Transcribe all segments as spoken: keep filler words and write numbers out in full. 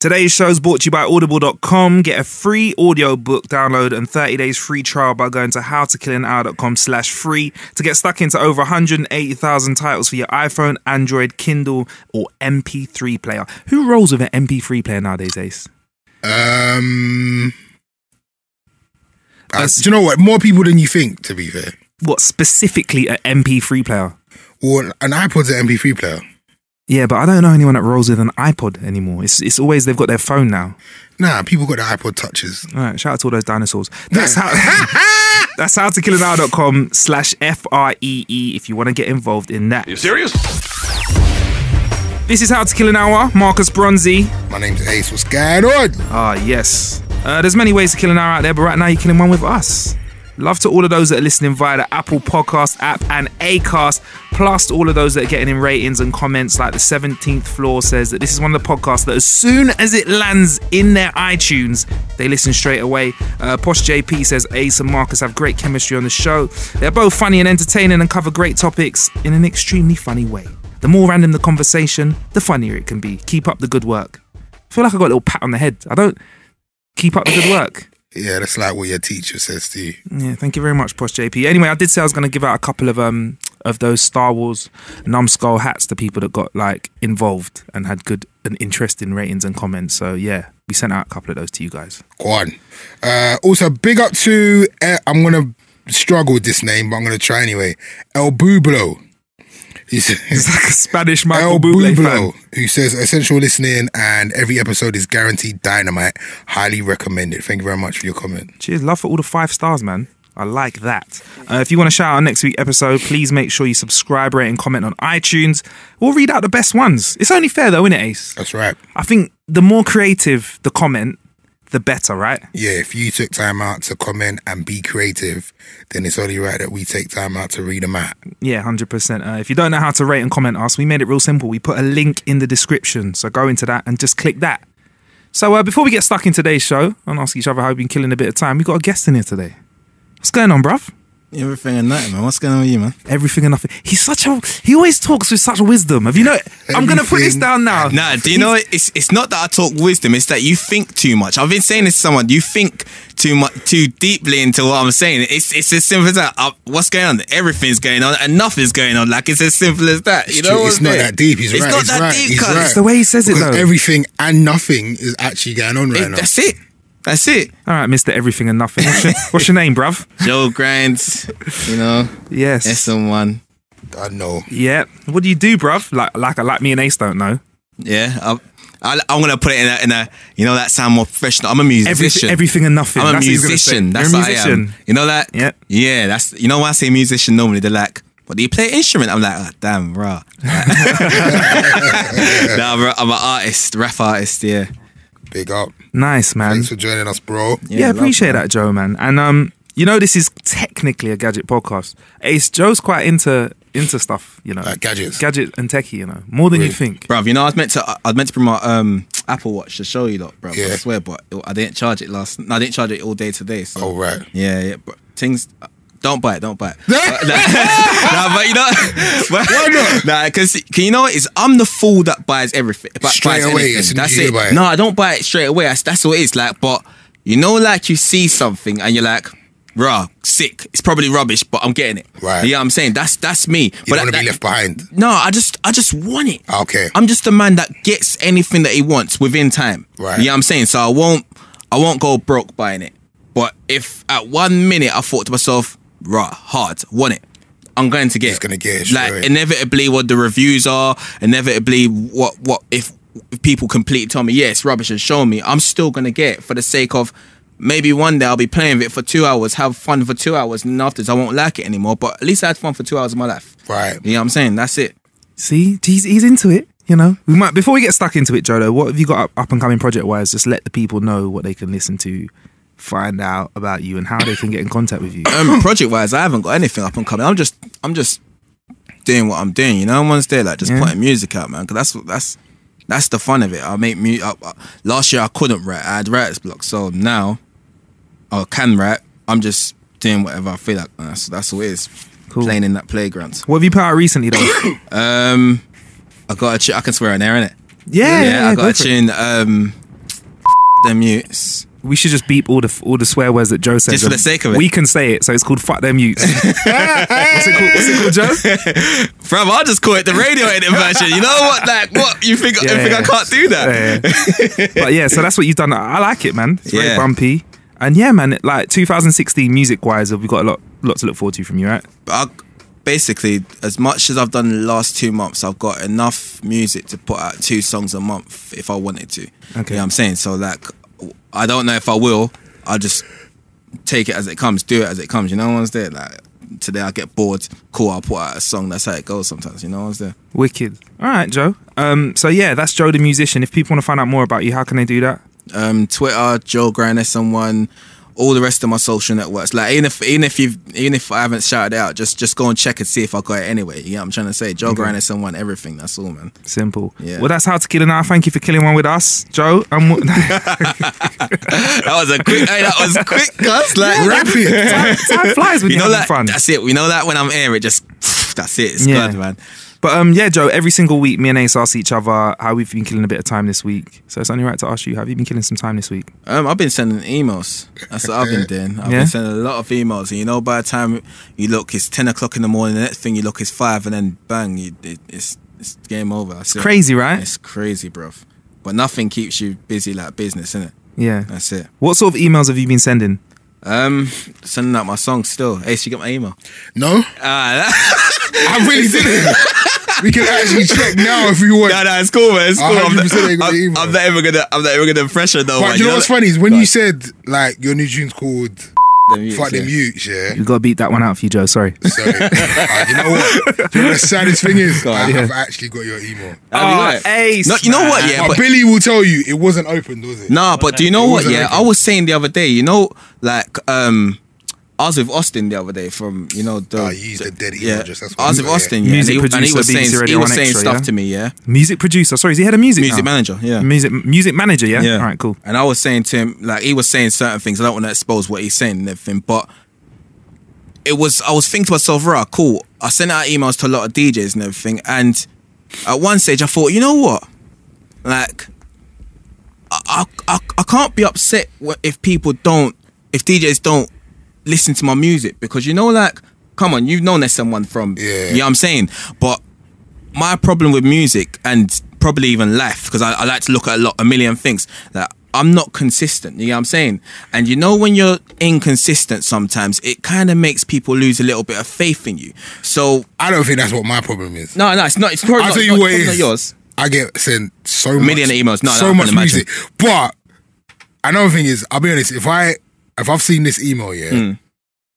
Today's show is brought to you by audible dot com. Get a free audiobook download and thirty days free trial by going to howtokillanhour dot com slash free to get stuck into over one hundred eighty thousand titles for your iPhone, Android, Kindle, or M P three player. Who rolls with an M P three player nowadays, Ace? Um, I, do you know what? More people than you think, to be fair. What, specifically an M P three player? Well, an iPod's an M P three player. Yeah, but I don't know anyone that rolls with an iPod anymore. It's it's always, they've got their phone now. Nah, people got the iPod touches. All right, shout out to all those dinosaurs. That's how. That's howtokillanhour dot com slash F R E E if you want to get involved in that. Are you serious? This is How to Kill an Hour. Marcus Bronzy. My name's Ace. What's going on? Ah, yes. Uh, there's many ways to kill an hour out there, but right now you're killing one with us. Love to all of those that are listening via the Apple Podcast app and Acast, plus to all of those that are getting in ratings and comments. Like the seventeenth Floor says that this is one of the podcasts that as soon as it lands in their iTunes, they listen straight away. Uh, Posh J P says Ace and Marcus have great chemistry on the show. They're both funny and entertaining and cover great topics in an extremely funny way. The more random the conversation, the funnier it can be. Keep up the good work. I feel like I got a little pat on the head. I don't keep up the good work. Yeah, that's like what your teacher says to you. Yeah, thank you very much, Posh J P. Anyway, I did say I was going to give out a couple of um of those Star Wars numbskull hats to people that got like involved and had good and interesting ratings and comments. So yeah, we sent out a couple of those to you guys. Go on. Uh, also, big up to uh, I'm going to struggle with this name, but I'm going to try anyway. El Bublo. He's like a Spanish Michael Bublé fan. Who says, essential listening and every episode is guaranteed dynamite. Highly recommended. Thank you very much for your comment. Cheers. Love for all the five stars, man. I like that. Uh, if you want to shout out next week's episode, please make sure you subscribe, rate and comment on iTunes. We'll read out the best ones. It's only fair though, isn't it, Ace? That's right. I think the more creative the comment, the better, right? Yeah, if you took time out to comment and be creative, then it's only right that we take time out to read them out. Yeah, one hundred percent. Uh, if you don't know how to rate and comment us, we made it real simple. We put a link in the description, so go into that and just click that. So uh, before we get stuck in today's show and ask each other how we've been killing a bit of time, we've got a guest in here today. What's going on, bruv? Everything and nothing, man. What's going on with you, man? Everything and nothing. He's such a... He always talks with such wisdom. Have you know... Everything. I'm going to put this down now. Nah, do you know what? It's, it's not that I talk wisdom. It's that you think too much. I've been saying this to someone. You think too much, too deeply into what I'm saying. It's it's as simple as that. I, what's going on? Everything's going on. Enough is going on. Like, it's as simple as that. You it's know It's not it? that deep. He's it's right. Not it's not that right. deep, right. It's the way he says because it, though. Everything and nothing is actually going on right it, now. That's it. That's it. All right, Mister Everything and Nothing. What's your, what's your name, bruv? Joe Grind. You know. Yes. S M one. I know. Yeah. What do you do, bruv? Like, like, like me and Ace don't know. Yeah. I, I, I'm gonna put it in a, in a. You know that sound more professional. I'm a musician. Every, everything and nothing. I'm a that's musician. That's You're what a musician. I am. You know that? Yeah. Yeah. That's. You know when I say musician, normally they're like, "What do you play an instrument?" I'm like, oh, "Damn, rah." Nah, bro, I'm an artist, rap artist. Yeah. Big up. Nice, man. Thanks for joining us, bro. Yeah, yeah appreciate that, Joe, man. And um, you know, this is technically a gadget podcast. Ace, Joe's quite into into stuff, you know, like gadgets, gadget and techie, you know, more than really? you think, bruv. You know, I was meant to, I was meant to bring my um Apple Watch to show you lot, bruv. Yeah. I swear, but I didn't charge it last. No, I didn't charge it all day today. So. Oh right. Yeah, yeah. But things. Don't buy it, don't buy it. Nah, nah, but you know, but, why not? Nah, because you know what? It's, I'm the fool that buys everything. Straight buys away, as soon that's as it. Buy it. No, I don't buy it straight away. That's, that's what it is. Like, but you know, like you see something and you're like, rah, sick. It's probably rubbish, but I'm getting it. Right. You know what I'm saying? That's that's me. You but don't want to be left behind. No, I just I just want it. Okay. I'm just a man that gets anything that he wants within time. Right. You know what I'm saying? So I won't I won't go broke buying it. But if at one minute I thought to myself, right, hard, want it, I'm going to get Just it. Gonna get it like, inevitably what the reviews are, inevitably what, what if, if people completely tell me, yeah, it's rubbish and show me, I'm still going to get it for the sake of maybe one day I'll be playing with it for two hours, have fun for two hours, and afterwards I won't like it anymore, but at least I had fun for two hours of my life. Right. You know what I'm saying? That's it. See, he's, he's into it, you know. We might, before we get stuck into it, Jodo, what have you got up, up and coming project-wise? Just let the people know what they can listen to, find out about you and how they can get in contact with you. Um, project wise, I haven't got anything up and coming. I'm just, I'm just doing what I'm doing. You know, one's there like just yeah. putting music out, man. Because that's what that's that's the fun of it. I make music. Last year I couldn't write. I had writer's block. So now I can write. I'm just doing whatever I feel like. That's that's what it is. Cool. Playing in that playground. What have you put out recently, though? um, I got a tune. I can swear on there, innit? Yeah, yeah, yeah. I got go a tune. Um, their mutes. We should just beep all the all the swear words that Joe says. Just for the sake of it. We can say it, so it's called Fuck Them Utes. What's it called, what's it called, Joe? Bro, I'll just call it the radio edit version. You know what? Like, what? You think, yeah, you think yeah. I can't do that? Yeah, yeah. But yeah, so that's what you've done. I like it, man. It's yeah. very bumpy. And yeah, man, like twenty sixteen music-wise, we've got a lot, lot to look forward to from you, right? But I, basically, as much as I've done in the last two months, I've got enough music to put out two songs a month if I wanted to. Okay. You know what I'm saying? So like... I don't know if I will. I'll just take it as it comes, do it as it comes. You know, once there, like today I get bored, cool, I'll put out a song. That's how it goes sometimes. You know, once there. Wicked. All right, Joe. Um, so yeah, that's Joe the musician. If people want to find out more about you, how can they do that? Um, Twitter, Joe Grind, someone. All the rest of my social networks. Like even if even if you even if I haven't shouted it out, just just go and check and see if I got it anyway. You know what I'm trying to say? Joe okay. Grind is someone, everything. That's all, man. Simple. Yeah. Well, that's How to Kill an Hour. Thank you for killing one with us, Joe. I'm that was a quick. Hey, that was quick, guys. Like yeah, rapid. Time, time flies when you know you're having that, fun. That's it. We know that when I'm here, it just that's it. It's yeah. good, man. But um, yeah, Joe. Every single week, me and Ace ask each other how we've been killing a bit of time this week. So it's only right to ask you: have you been killing some time this week? Um, I've been sending emails. That's what I've been doing. I've yeah? been sending a lot of emails, and you know, by the time you look, it's ten o'clock in the morning. The next thing you look is five, and then bang, you, it, it's it's game over. That's it's it. Crazy, right? It's crazy, bruv. But nothing keeps you busy like business, innit? Yeah, that's it. What sort of emails have you been sending? Um, sending out my song still. Ace, you got my email? No. Uh, I really didn't. We can actually check now if you want. No, no, it's cool, man. It's cool. I'm not, I'm, I'm not ever gonna. I'm not ever gonna pressure though. But you know what's funny is when you said like your new tune's called "Fuck Them Utes," yeah. You gotta beat that one out for you, Joe. Sorry. Sorry. uh, you know what? You know, the saddest thing is God, I, yeah. I've actually got your email. Oh, oh, Ace. No, you know what? Yeah, but, but Billy will tell you it wasn't opened, was it? Nah, but do you know what? Yeah, open. I was saying the other day. You know, like um. I was with Austin the other day from, you know... The, oh, you used the dead email yeah. address. That's what I was with Austin, yeah. Music and he, producer, and he was saying, he was saying extra, stuff yeah? to me, yeah. Music producer. Sorry, is he head of music Music now? manager, yeah. Music music manager, yeah? yeah? All right, cool. And I was saying to him, like, he was saying certain things. I don't want to expose what he's saying and everything, but it was... I was thinking to myself, right, cool. I sent out emails to a lot of D Js and everything, and at one stage I thought, you know what? Like, I, I, I, I can't be upset if people don't... If D Js don't... listen to my music, because you know, like, come on, you've known there's someone from, yeah. you know what I'm saying? But my problem with music and probably even life, because I, I like to look at a lot, a million things, that I'm not consistent, you know what I'm saying? And you know, when you're inconsistent sometimes, it kind of makes people lose a little bit of faith in you. So I don't think that's what my problem is. No, no, it's not. It's probably, I'll not, tell you not, what it's probably not yours. I get sent so a million much, emails, no, so no, much music. But another thing is, I'll be honest, if I. If I've seen this email, yeah, mm.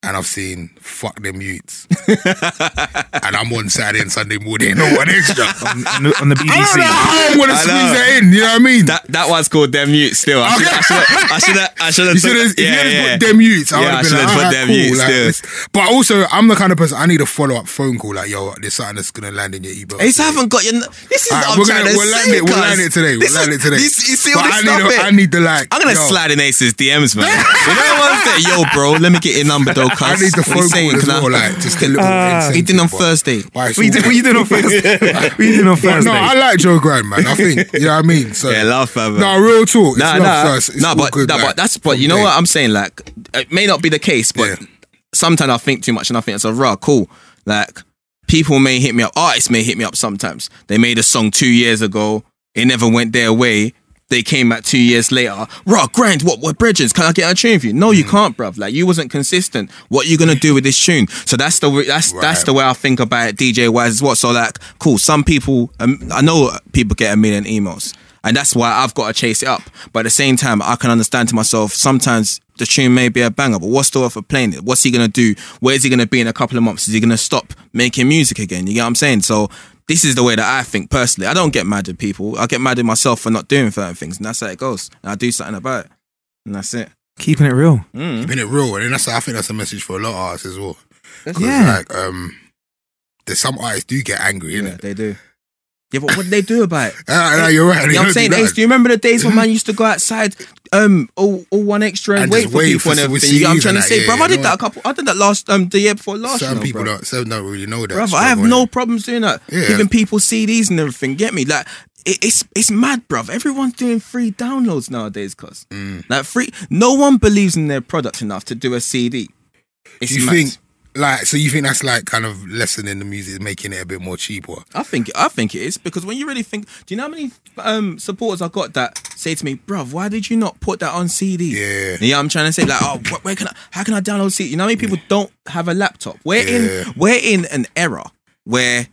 and I've seen Fuck Them Utes, and I'm on Saturday and Sunday morning, no one extra. on, on the B B C. I don't know how I'm going to squeeze that in, you know what I mean? That, that one's called Them Utes still. I should have, I should have, I should have. You should have, yeah, yeah. Put Them Utes, I yeah, would have been like, put right, them cool, Utes like, still. This, but also, I'm the kind of person, I need a follow-up phone call, like, yo, there's something that's going to land in your email. Ace, I haven't got your, this is right, what I'm trying to we'll say, land it, We'll land it today, we'll land it today. You see all this stuff? I need the, like, I'm going to slide in Ace's D Ms, man. You know what I'm saying? Yo, bro, let me get your number, though. I need the phone call as well, like, just a little uh, he did on Thursday. What you did on Thursday? We did on Thursday. No, I like Joe Grind, man. I think, you know what I mean? So, yeah, love, man. No, real talk. It's nah, love, nah, so it's, it's nah, but, good, nah, like, but that's, but you know what I'm saying? Like, it may not be the case, but yeah. sometimes I think too much and I think it's a raw, cool. Like, people may hit me up, artists may hit me up sometimes. They made a song two years ago, it never went their way. They came back two years later. Raw, Grind, what, what, Bridges? Can I get a tune for you? No, you can't, bruv. Like, you wasn't consistent. What are you gonna do with this tune? So that's the that's right. that's the way I think about it, D J wise as well. So like, cool. Some people, um, I know people get a million emails, and that's why I've got to chase it up. But at the same time, I can understand to myself sometimes the tune may be a banger, but what's the offer playing it? What's he gonna do? Where's he gonna be in a couple of months? Is he gonna stop making music again? You get what I'm saying? So. This is the way that I think personally. I don't get mad at people. I get mad at myself for not doing certain things, and that's how it goes. And I do something about it, and that's it. Keeping it real, mm. keeping it real, and that's I think that's a message for a lot of artists as well. Yeah, like um, there's some artists do get angry, innit? Yeah, they do. Yeah, but what did they do about it? uh, no, you're right. You know what I'm saying, Ace, do you remember the days when man used to go outside, um, all, all one extra and, and wait for wait people for and everything? You know what I'm trying to say, yeah, bruv? I did that a couple. I did that last um the year before last. Some you know, people bruv. don't, some don't really know that. Bruv, I have no problems doing that. Yeah. Giving people C Ds and everything. Get me, like it, it's it's mad, bruv. Everyone's doing free downloads nowadays, cause mm. like free. No one believes in their product enough to do a C D. It's you mad. think. Like, so you think that's like kind of lessening the music, making it a bit more cheaper? I think I think it is, because when you really think, do you know how many um, supporters I got that say to me, bruv, why did you not put that on C D? Yeah, you know what I'm trying to say, like, oh, where can I, how can I download C D? You know how many people don't have a laptop? We're yeah. in we're in an era where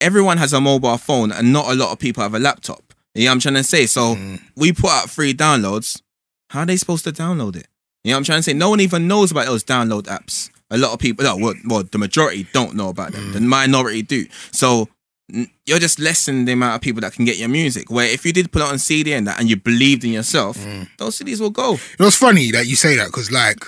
everyone has a mobile phone and not a lot of people have a laptop. You know what I'm trying to say? So mm. we put out free downloads. How are they supposed to download it? You know what I'm trying to say? No one even knows about those download apps. A lot of people, no, well, well, the majority don't know about them. Mm. The minority do. So you're just lessening the amount of people that can get your music. Where if you did put it on C D and that, and you believed in yourself, mm. those C Ds will go. You know, it's funny that you say that, because like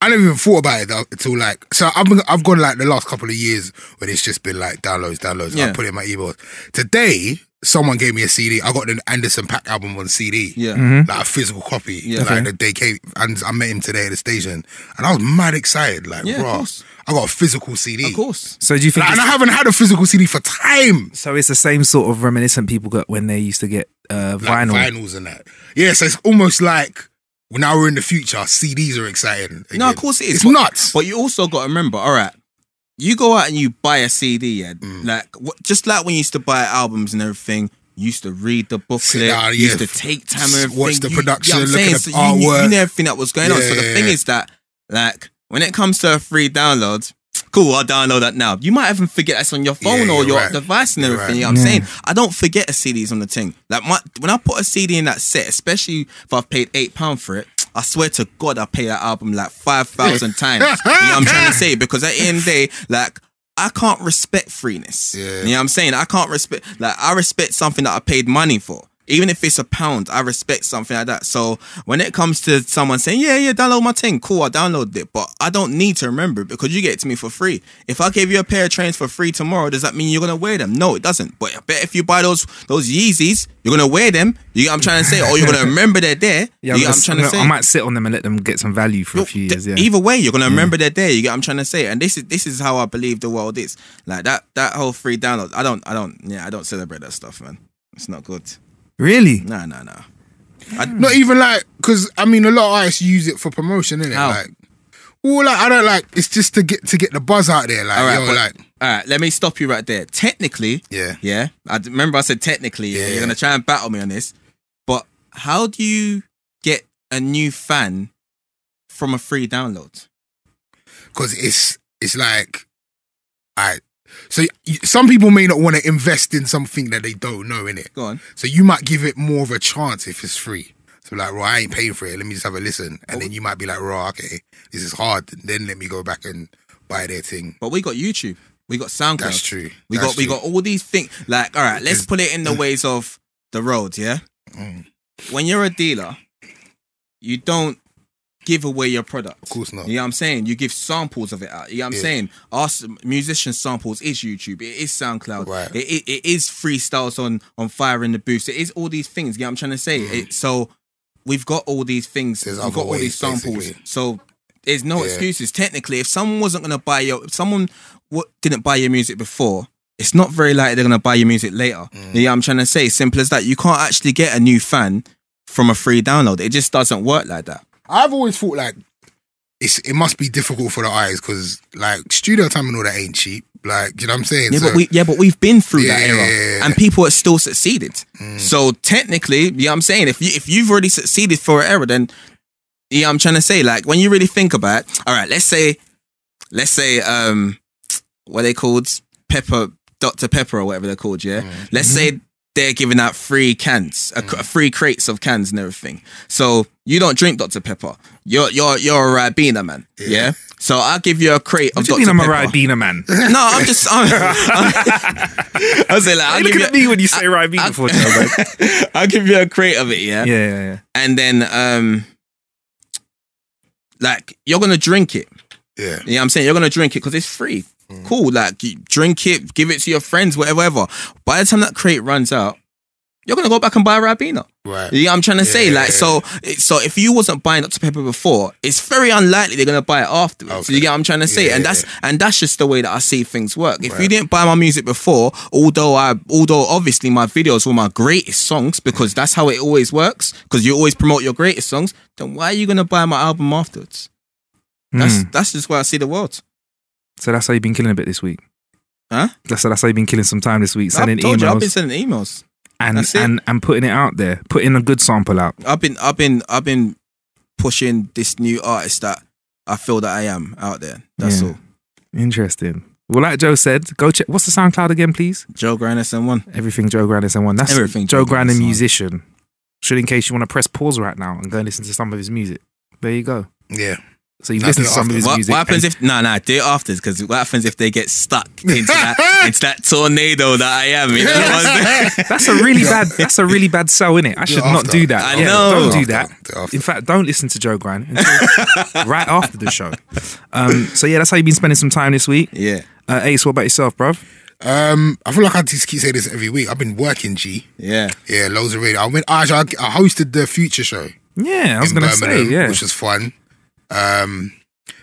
I never even thought about it though, until like so I've been, I've gone like the last couple of years when it's just been like downloads, downloads. Yeah. I put it in my emails today. Someone gave me a C D. I got an Anderson .Paak album on C D. Yeah. Mm-hmm. Like a physical copy. Yeah. Like okay. They came, and I met him today at the station, and I was mad excited. Like, yeah, bro, I got a physical C D. Of course. So do you think? Like, and I haven't had a physical C D for time. So it's the same sort of reminiscent people got when they used to get uh, vinyl. Like vinyls and that. Yeah. So it's almost like now we're in the future. C Ds are exciting again. No, of course it is. It's but, nuts. But you also got to remember. All right. You go out and you buy a C D, yeah. Mm. Like what, just like when you used to buy albums and everything, you used to read the booklet, yeah, you used to take time and everything. Watch the production, you, you know look at the so artwork. You, you, you knew everything that was going yeah, on. So the yeah, thing yeah. is that, like, when it comes to a free download, cool, I'll download that now. You might even forget that's on your phone yeah, or your right. device and everything. Right. You know what I'm mm. saying? I don't forget a C D's on the thing. Like my, when I put a C D in that set, especially if I've paid eight pounds for it, I swear to God, I pay that album like five thousand times. You know what I'm trying to say? Because at the end of the day, like, I can't respect freeness. Yeah. You know what I'm saying? I can't respect, like, I respect something that I paid money for. Even if it's a pound, I respect something like that. So when it comes to someone saying, yeah, yeah, download my thing, cool, I downloaded it. But I don't need to remember it because you get it to me for free. If I gave you a pair of trains for free tomorrow, does that mean you're going to wear them? No, it doesn't. But I bet if you buy those those Yeezys, you're going to wear them. You know what I'm trying to say? Or you're going to remember they're there. Yeah, you know what I'm trying to say? I might sit on them and let them get some value for no, a few years. Yeah. Either way, you're going to remember mm. they're there. You get what I'm trying to say? And this is this is how I believe the world is. Like that that whole free download. I don't, I don't, yeah, I don't celebrate that stuff, man. It's not good. Really? No, no, no. I, Not even like, because I mean, a lot of artists use it for promotion, innit? How? Like, all like, I don't like. It's just to get to get the buzz out there. Like, all right, yo, but, like, all right. Let me stop you right there. Technically, yeah, yeah. I remember I said technically. Yeah, yeah, you're gonna try and battle me on this, but how do you get a new fan from a free download? Because it's it's like, I. So some people may not want to invest in something that they don't know, innit? Go on. So you might give it more of a chance if it's free. So like, well, I ain't paying for it. Let me just have a listen. And oh. then you might be like, well, okay, this is hard. Then let me go back and buy their thing. But we got YouTube. We got SoundCloud. That's true. We That's got true. we got all these things. Like, all right, let's put it in the ways of the road, yeah? Mm. When you're a dealer, you don't give away your product. Of course not. You know what I'm saying? You give samples of it out. You know what I'm yeah. saying? Our musician samples is YouTube. It is SoundCloud. Right. It, it, it is freestyles on, on Fire in the Booth. It is all these things. You know what I'm trying to say? Mm. It, so we've got all these things. There's we've got ways, all these samples. Basically. So there's no yeah. excuses. Technically, if someone wasn't going to buy your... If someone what, didn't buy your music before, it's not very likely they're going to buy your music later. Mm. You know what I'm trying to say? Simple as that. You can't actually get a new fan from a free download. It just doesn't work like that. I've always thought like it's it must be difficult for the artists because like studio time and all that ain't cheap. Like, you know what I'm saying? Yeah, so, but we yeah, but we've been through yeah, that era yeah, yeah. and people have still succeeded. Mm. So technically, you know what I'm saying, if you if you've already succeeded for an era, then yeah, you know I'm trying to say, like, when you really think about it, all right, let's say let's say um what are they called? Pepper Doctor Pepper or whatever they're called, yeah. Mm. Let's mm-hmm. say they're giving out free cans, mm. uh, free crates of cans and everything. So you don't drink Doctor Pepper. You're you're you're a Ribena man. Yeah. yeah? So I'll give you a crate what of Doctor Pepper. Do you mean I'm a Ribena man? No, I'm just. I'm, I'm, I was like, I'll you give look you at a, me when you say I, Ribena. For Joe, I'll give you a crate of it. Yeah. Yeah. yeah, yeah. And then, um, like, you're gonna drink it. Yeah. You know what I'm saying? You're gonna drink it because it's free. Mm. Cool, like drink it, give it to your friends, whatever, whatever. By the time that crate runs out, you're gonna go back and buy Ribena. Right. You know what I'm trying to yeah, say? Yeah, like, yeah. so so if you wasn't buying Doctor Pepper before, it's very unlikely they're gonna buy it afterwards. Okay. So you get what I'm trying to say? Yeah, and that's yeah. and that's just the way that I see things work. If right. you didn't buy my music before, although I although obviously my videos were my greatest songs, because that's how it always works, because you always promote your greatest songs, then why are you gonna buy my album afterwards? That's mm. that's just where I see the world. So that's how you've been killing a bit this week? Huh? That's, that's how you've been killing some time this week, sending I've told emails. You, I've been sending emails. And and, and putting it out there, putting a good sample out. I've been I've been I've been pushing this new artist that I feel that I am out there. That's yeah. all. Interesting. Well, like Joe said, go check. What's the SoundCloud again, please? Joe Grind S N one. Everything Joe Grind S N one. That's everything. Joe, Joe Grind, a musician. Should, in case you want to press pause right now and go and listen to some of his music. There you go. Yeah. So you no, listen to some after. of his what, music. What happens if no, no, do it afterwards? Because what happens if they get stuck into that into that tornado that I am? You know? That's a really bad. That's a really bad sell, innit? I should do not do that. I yeah, know. Don't do that. Do In fact, don't listen to Joe Grind until right after the show. Um, so yeah, that's how you've been spending some time this week. Yeah. Uh, Ace, what about yourself, bruv? Um, I feel like I just keep saying this every week. I've been working, G. Yeah. Yeah, loads of radio. I went. I, I hosted the Future show. Yeah, I was going to say. Yeah, which was fun. Um,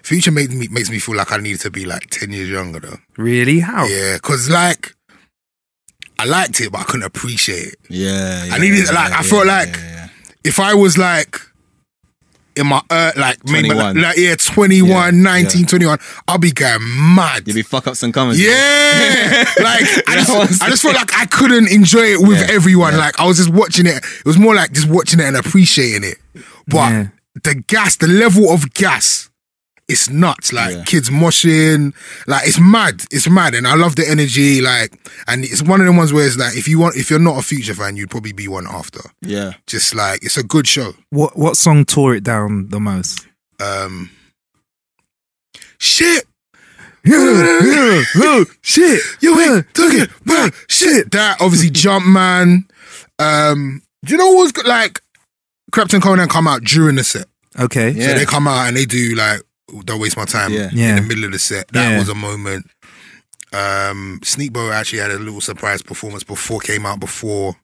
Future made me, makes me feel like I need to be like ten years younger though. Really? How? Yeah, because like I liked it, but I couldn't appreciate it. Yeah, yeah I needed yeah, like yeah, I felt yeah, like yeah, yeah. if I was like in my uh, like maybe like, like yeah twenty-one, yeah, nineteen, yeah. twenty-one, I'll be going mad. You'd be fuck ups and comments. Yeah. Like I just I just felt like I couldn't enjoy it with yeah, everyone. Yeah. Like I was just watching it. It was more like just watching it and appreciating it. But yeah. the gas, the level of gas, it's nuts. Like yeah. kids moshing, like it's mad, it's mad. And I love the energy, like, and it's one of the ones where it's like, if you want, if you're not a Future fan, you'd probably be one after. Yeah, just like it's a good show. What what song tore it down the most? Um, shit. Yeah, yeah, shit. You ain't talking about shit. That obviously Jump Man. Um, do you know what's good? Like, Krypton Conan come out during the set. Okay. Yeah. So they come out and they do like, don't waste my time yeah. Yeah. in the middle of the set. That yeah. was a moment. Um, Sneakbo actually had a little surprise performance before, came out before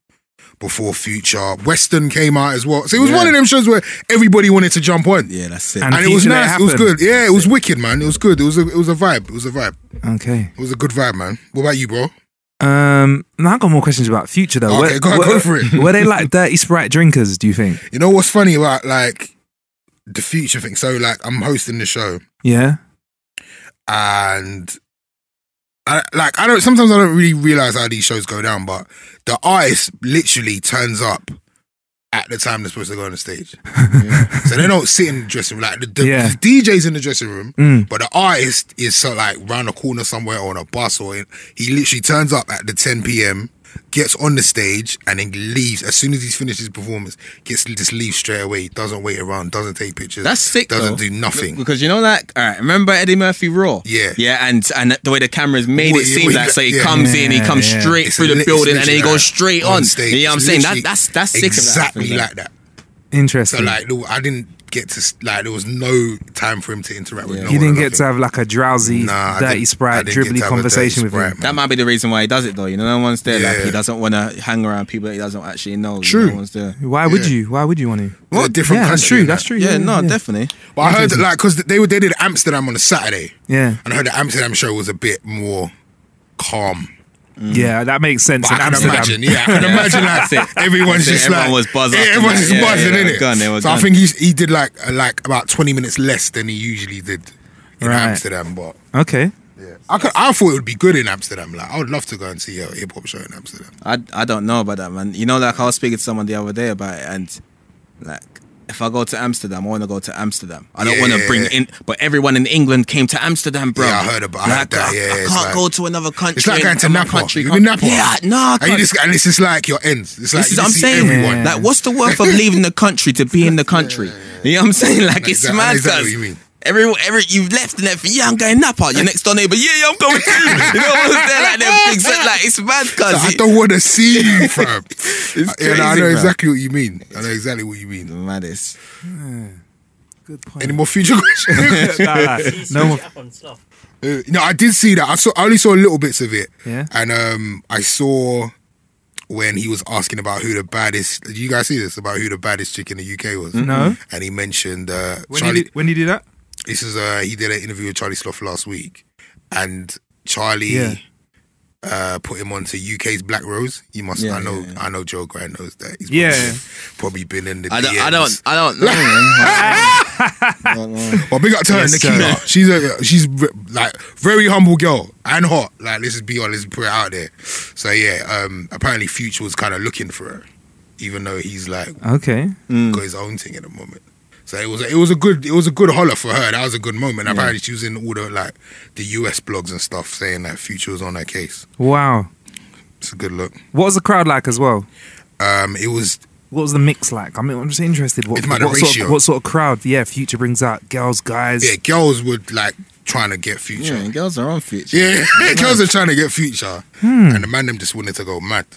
before Future. Western came out as well. So it was yeah. one of them shows where everybody wanted to jump on. Yeah, that's it. And, and it was nice. It was good. Yeah, it was wicked, man. It was good. It was a, it was a vibe. It was a vibe. Okay. It was a good vibe, man. What about you, bro? Um, no, I've got more questions about Future though. Okay, were, go, were, go for it. Were they like dirty Sprite drinkers, do you think? You know what's funny about like the Future thing? So like I'm hosting the show. Yeah. And I like I don't sometimes I don't really realise how these shows go down, but the artist literally turns up at the time they're supposed to go on the stage. Yeah. So they don't sit in the dressing room. Like the, the, yeah. the D J's in the dressing room, mm. but the artist is so like round the corner somewhere or on a bus or in, he literally turns up at the ten p m, gets on the stage and then leaves. As soon as he's finished his performance, gets just leaves straight away. He doesn't wait around, doesn't take pictures. That's sick. Doesn't though. do nothing. Because you know like, all right, remember Eddie Murphy Raw? Yeah. Yeah, and and the way the camera's made well, it seem well, like so he yeah, comes yeah, in, he comes yeah. straight it's through the building and then he goes straight on. on stage. You know what I'm saying? That, that's that's sick exactly of that. Like that. Interesting. So like, I didn't get to like. There was no time for him to interact with. Yeah. No you didn't get to have like a drowsy, nah, dirty Sprite, dribbly conversation dirty with sprite, him. Man. That might be the reason why he does it, though. You know, no one's there. Yeah. Like he doesn't want to hang around people that he doesn't actually know. True. No one's there. Why would yeah. you? Why would you want to? What well, different yeah, country? That's true. That's true. Yeah, yeah, yeah no, yeah. definitely. But I heard that, like because they were they did Amsterdam on a Saturday. Yeah, and I heard the Amsterdam show was a bit more calm. Mm. Yeah, that makes sense. But I can imagine, yeah, I can yeah, imagine that's like, it. Everyone's that's just it. Everyone like, was buzzing. Yeah, everyone's just yeah, buzzing, yeah, yeah, innit? So gone. I think he he did like like about twenty minutes less than he usually did in right. Amsterdam. But okay, yeah, I could, I thought it would be good in Amsterdam. Like I would love to go and see a hip hop show in Amsterdam. I I don't know about that, man. You know, like I was speaking to someone the other day about it, and like. If I go to Amsterdam, I want to go to Amsterdam. I don't yeah, want to bring in, but everyone in England came to Amsterdam, bro. Yeah, I heard about like, that. Yeah, I, I can't like, go to another country. It's like going to Napa. Country, You've been Napa. Yeah, nah. And, you just, and this is like your ends. It's like this is what I'm saying. Everyone. Yeah. Like, what's the worth of leaving the country to be in the country? Yeah, yeah, yeah. You know what I'm saying? Like, no, it's exactly, mad. Exactly what you mean. Every, every, you've left and everything. Yeah, I'm going Napa. Your next door neighbour. Yeah, yeah, I'm going too. You know what I'm saying? Like, them things, like it's mad, cuz. Like, I don't want to see you, fam. It's crazy, yeah, no, I know bro. exactly what you mean. I know exactly what you mean. The maddest. Good point. Any more Future questions? nah, nah, no more. Uh, no, I did see that. I saw. I only saw little bits of it. Yeah. And um, I saw when he was asking about who the baddest. Did you guys see this? About who the baddest chick in the U K was? No. And he mentioned uh, when Charlie. He did, when he did that? This is uh, he did an interview with Charlie Slough last week, and Charlie. Yeah. Uh, put him onto U K's Black Rose. You must. Yeah, I know. Yeah, yeah. I know. Joe Grind knows that. He's probably, yeah, probably been in the. I don't. I don't, I don't know. I don't know. Well, big up to her, yes, Nikita. Sir. She's a. She's like very humble girl and hot. Like, let's just be honest, put it out there. So yeah. Um. Apparently, Future was kind of looking for her, even though he's like okay, mm. got his own thing at the moment. So it was. It was a good. It was a good holler for her. That was a good moment. Yeah. Apparently, she was in all the like the U S blogs and stuff saying that Future was on her case. Wow, it's a good look. What was the crowd like as well? Um, it was. What was the mix like? I mean, I'm just interested. What, what, what, sort of, what sort of crowd? Yeah, Future brings out girls, guys. Yeah, girls would like trying to get Future. Yeah, girls are on Future. Yeah, girls are trying to get Future, hmm. and the man them just wanted to go mad.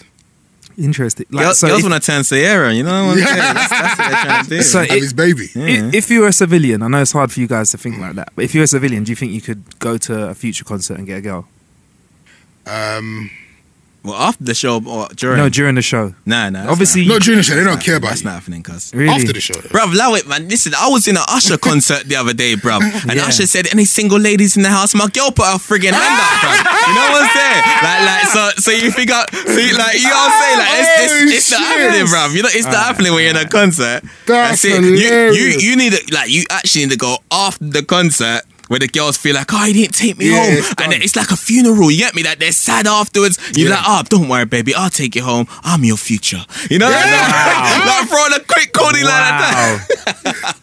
Interesting. Like, girls, so girls want to turn Sierra, you know what I'm saying? That's, that's what they're trying to do. So it, his baby. Yeah. If you were a civilian, I know it's hard for you guys to think mm. like that, but if you were a civilian, do you think you could go to a Future concert and get a girl? Um, well, after the show or during? No, during the show. Nah, nah. Obviously, not, not during the show. They don't care about. That's not happening, cuz. Really? After the show, though. Bruv, allow it, man. Listen, I was in an Usher concert the other day, bruv, and yeah. Usher said, "Any single ladies in the house?" My girl put her friggin' hand up, bruv. You know what I'm saying? Like, like, so, so you think I, so you, like, you know what I'm saying? Like, it's, it's, it's not happening, bruv. You know, it's not right, happening when you're in a concert. That's, that's it. You, you, you need, to, like, you actually need to go after the concert. Where the girls feel like, oh, he didn't take me yeah, home. It's and it's like a funeral, you get me? That like, they're sad afterwards. You're yeah. like, oh, don't worry, baby. I'll take you home. I'm your future. You know? Yeah. Wow. Like, throwing a quick corny wow. like that.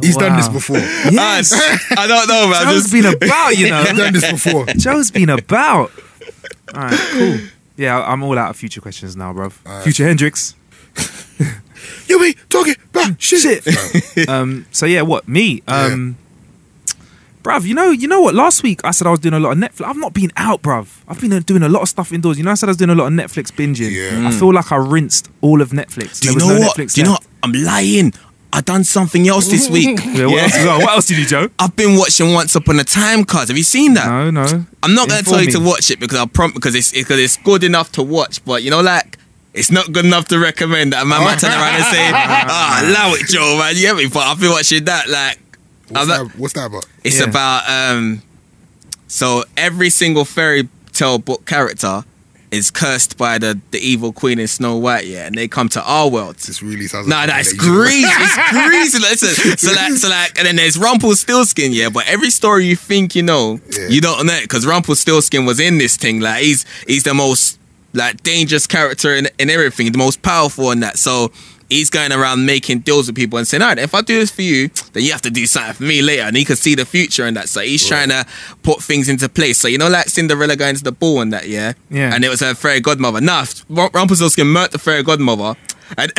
He's wow. done this before. Yes. I don't know, man. Joe's just... been about, you know. He's done this before. Joe's been about. All right, cool. Yeah, I'm all out of Future questions now, bruv. Right. Future Hendrix. You be talking about shit. shit. um, so, yeah, what? Me? Um... Yeah. Bruv, you know, you know what? Last week I said I was doing a lot of Netflix. I've not been out, bruv. I've been doing a lot of stuff indoors. You know, I said I was doing a lot of Netflix binging. Yeah. Mm. I feel like I rinsed all of Netflix. Do you there was know no what? Netflix Do you left. know? I'm lying. I done something else this week. Yeah, what, yeah. Else, well, what else did you, Joe? I've been watching Once Upon a Time, cuz. Have you seen that? No, no. I'm not going to tell me. you to watch it because I'll prompt because it's because it's good enough to watch, but you know, like. It's not good enough to recommend that. I might turn around and say, ah, oh, allow it, Joe, man. You hear me? But I've been watching that, like. What's that, what's that about? It's yeah. about um, so every single fairy tale book character is cursed by the the evil queen in Snow White, yeah, and they come to our world. This really sounds. No, like no, it's greasy. It's greasy. Listen, so like, so like, and then there's Rumpelstiltskin, yeah. But every story you think you know, yeah. you don't know it because Rumpelstiltskin was in this thing. Like he's he's the most like dangerous character in, in everything, the most powerful in that. So. He's going around making deals with people and saying, all right, if I do this for you, then you have to do something for me later. And he can see the future and that. So he's right. trying to put things into place. So, you know, like Cinderella going to the ball and that, yeah? Yeah. And it was her fairy godmother. Nah, Rumpelstiltskin murdered the fairy godmother. And,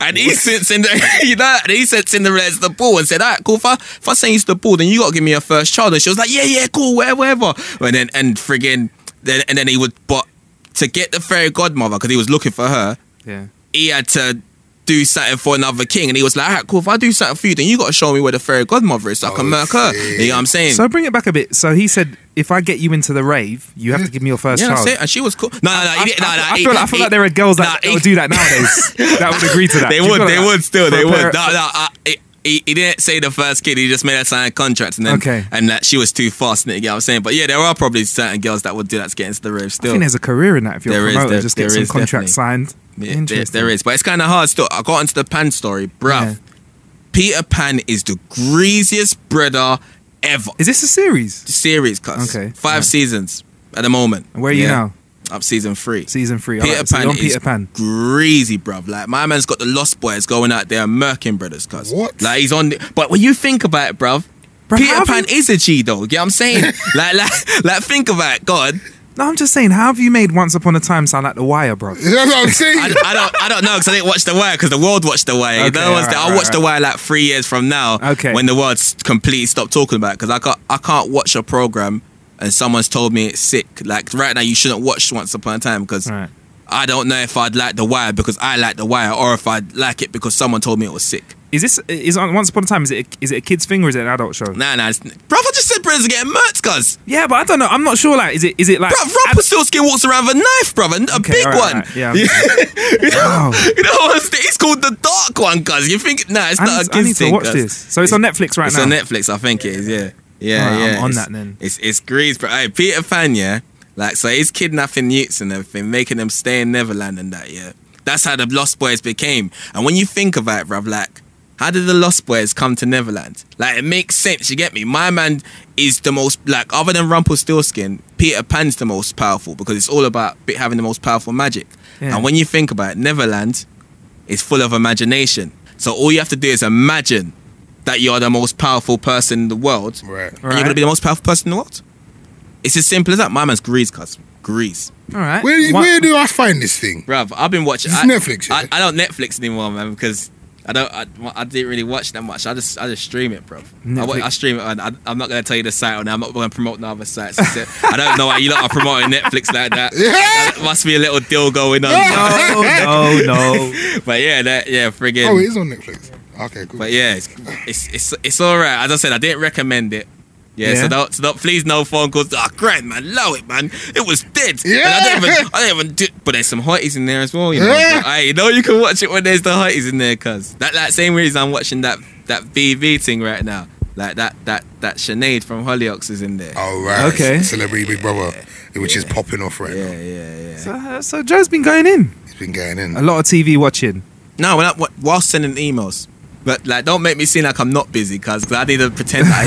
and he sits in the, you know, and he sits in the res the ball and said, all right, cool, if I, if I send you to the ball, then you got to give me your first child. And she was like, yeah, yeah, cool, whatever, whatever. And then, and friggin', then, and then he would, but to get the fairy godmother, because he was looking for her, yeah, he had to, do something for another king, and he was like, alright, cool, if I do something for you, then you gotta show me where the fairy godmother is so oh, I can murk her. You know what I'm saying? So bring it back a bit. So he said, if I get you into the rave, you have to give me your first yeah, child. Yeah, and she was cool. No, no, no. I, he, I, no, I, no, I, he, feel, like, I feel he, like there are girls that nah, he, would do that nowadays that would agree to that. They would, they like, would still, they would. No, no, I, it, He, he didn't say the first kid. He just made her sign a contract, and then okay. and that she was too fast. You know what I'm saying? But yeah, there are probably certain girls that would do that to get into the rave. Still, I think there's a career in that if you're there a promoter. Is, there, just get some contracts signed. Yeah, Interesting. There, there is, but it's kind of hard. Still, I got into the Pan story, bruv. Yeah. Peter Pan is the greasiest breeder ever. Is this a series? The series, cuz. Okay, five yeah. seasons at the moment. And where are you yeah. now? Up season three. Season three. Peter right, Pan so Peter is Pan. greasy, bruv. Like, my man's got the Lost Boys going out there and murking brothers, cuz. What? Like, he's on... The, but when you think about it, bruv, bruv Peter Pan you... is a G, though. You know what I'm saying? like, like, like, think about it, God. No, I'm just saying, how have you made Once Upon a Time sound like The Wire, bruv? You know what I'm saying? I, I, don't, I don't know, because I didn't watch The Wire, because the world watched The Wire. Okay, you know right, right, I'll watch right. The Wire, like, three years from now, okay. when the world's completely stopped talking about it, because I can't, I can't watch a program... and someone's told me it's sick. Like, right now, you shouldn't watch Once Upon a Time because right. I don't know if I'd like The Wire because I like The Wire or if I'd like it because someone told me it was sick. Is this is on Once Upon a Time? Is it is it a kids thing or is it an adult show? Nah, nah. Bruv, I just said brothers are getting murked, cuz. Yeah, but I don't know. I'm not sure. Like, is it is it like? Bruv, Rumpelstiltskin walks around with a knife, brother, a okay, big right, one. Right, yeah. You know, you know it's called the dark one, cuz. You think? Nah, it's I not need, a kids I need to thing, watch cuz. This. So it's on Netflix right it's now. It's on Netflix, I think it is. Yeah, yeah, right, yeah. I'm on it's, that then. It's it's grease, bro. Hey, Peter Pan, yeah. Like, so he's kidnapping youths and everything, making them stay in Neverland and that. Yeah, that's how the Lost Boys became. And when you think about it, bruv, like. How did the Lost Boys come to Neverland? Like, it makes sense, you get me? My man is the most, like, other than Rumpelstiltskin, Peter Pan's the most powerful because it's all about having the most powerful magic. Yeah. And when you think about it, Neverland is full of imagination. So all you have to do is imagine that you're the most powerful person in the world. Right. And right. You're going to be the most powerful person in the world. It's as simple as that. My man's grease, cuz. Grease. All right. Where, where do I find this thing? Bruv, I've been watching. It's I, Netflix, yeah? I, I don't Netflix anymore, man, because... I don't. I, I didn't really watch that much. I just. I just stream it, bro. I, I stream it. I, I'm not gonna tell you the site on there. I'm not gonna promote the other sites. I don't know why you lot are promoting Netflix like that. There must be a little deal going on. No, no, no. But yeah, that yeah, friggin'. Oh, it is on Netflix. Okay, cool. But yeah, it's it's it's, it's all right. As I said, I didn't recommend it. Yeah, yeah. So, don't, so don't, please no phone calls. Oh, Grind, man, low it, man. It was dead. Yeah. And I don't even, I don't even do, but there's some hotties in there as well, you know. Yeah. But, you know, you can watch it when there's the hotties in there, cuz. That, that same reason I'm watching that that B V thing right now. Like that that that Sinead from Hollyoaks is in there. Oh, right. Okay. Celebrity Big Brother, which yeah. is popping off right yeah, now. Yeah, yeah, yeah. So, uh, so Joe's been going in. He's been going in. A lot of T V watching. No, we're not, whilst sending emails. But like, don't make me seem like I'm not busy, cause I need to pretend that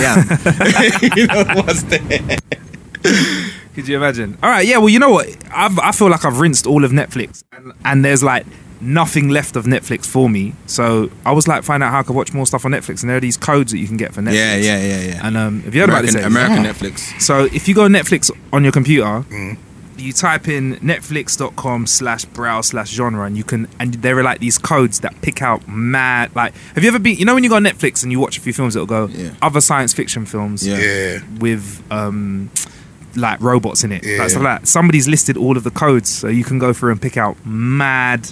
I am. You know what's there? Could you imagine? All right, yeah. Well, you know what? I've I feel like I've rinsed all of Netflix, and, and there's like nothing left of Netflix for me. So I was like, find out how I could watch more stuff on Netflix. And there are these codes that you can get for Netflix. Yeah, yeah, yeah, yeah. And um, have you heard American, about this? American yeah. Netflix. So if you go on Netflix on your computer. Mm. You type in netflix.com slash browse slash genre and you can, and there are like these codes that pick out mad, like, have you ever been, you know when you go on Netflix and you watch a few films, it'll go yeah. other science fiction films yeah. Yeah. with um, like robots in it. Yeah. Like, stuff like that. Somebody's listed all of the codes so you can go through and pick out mad,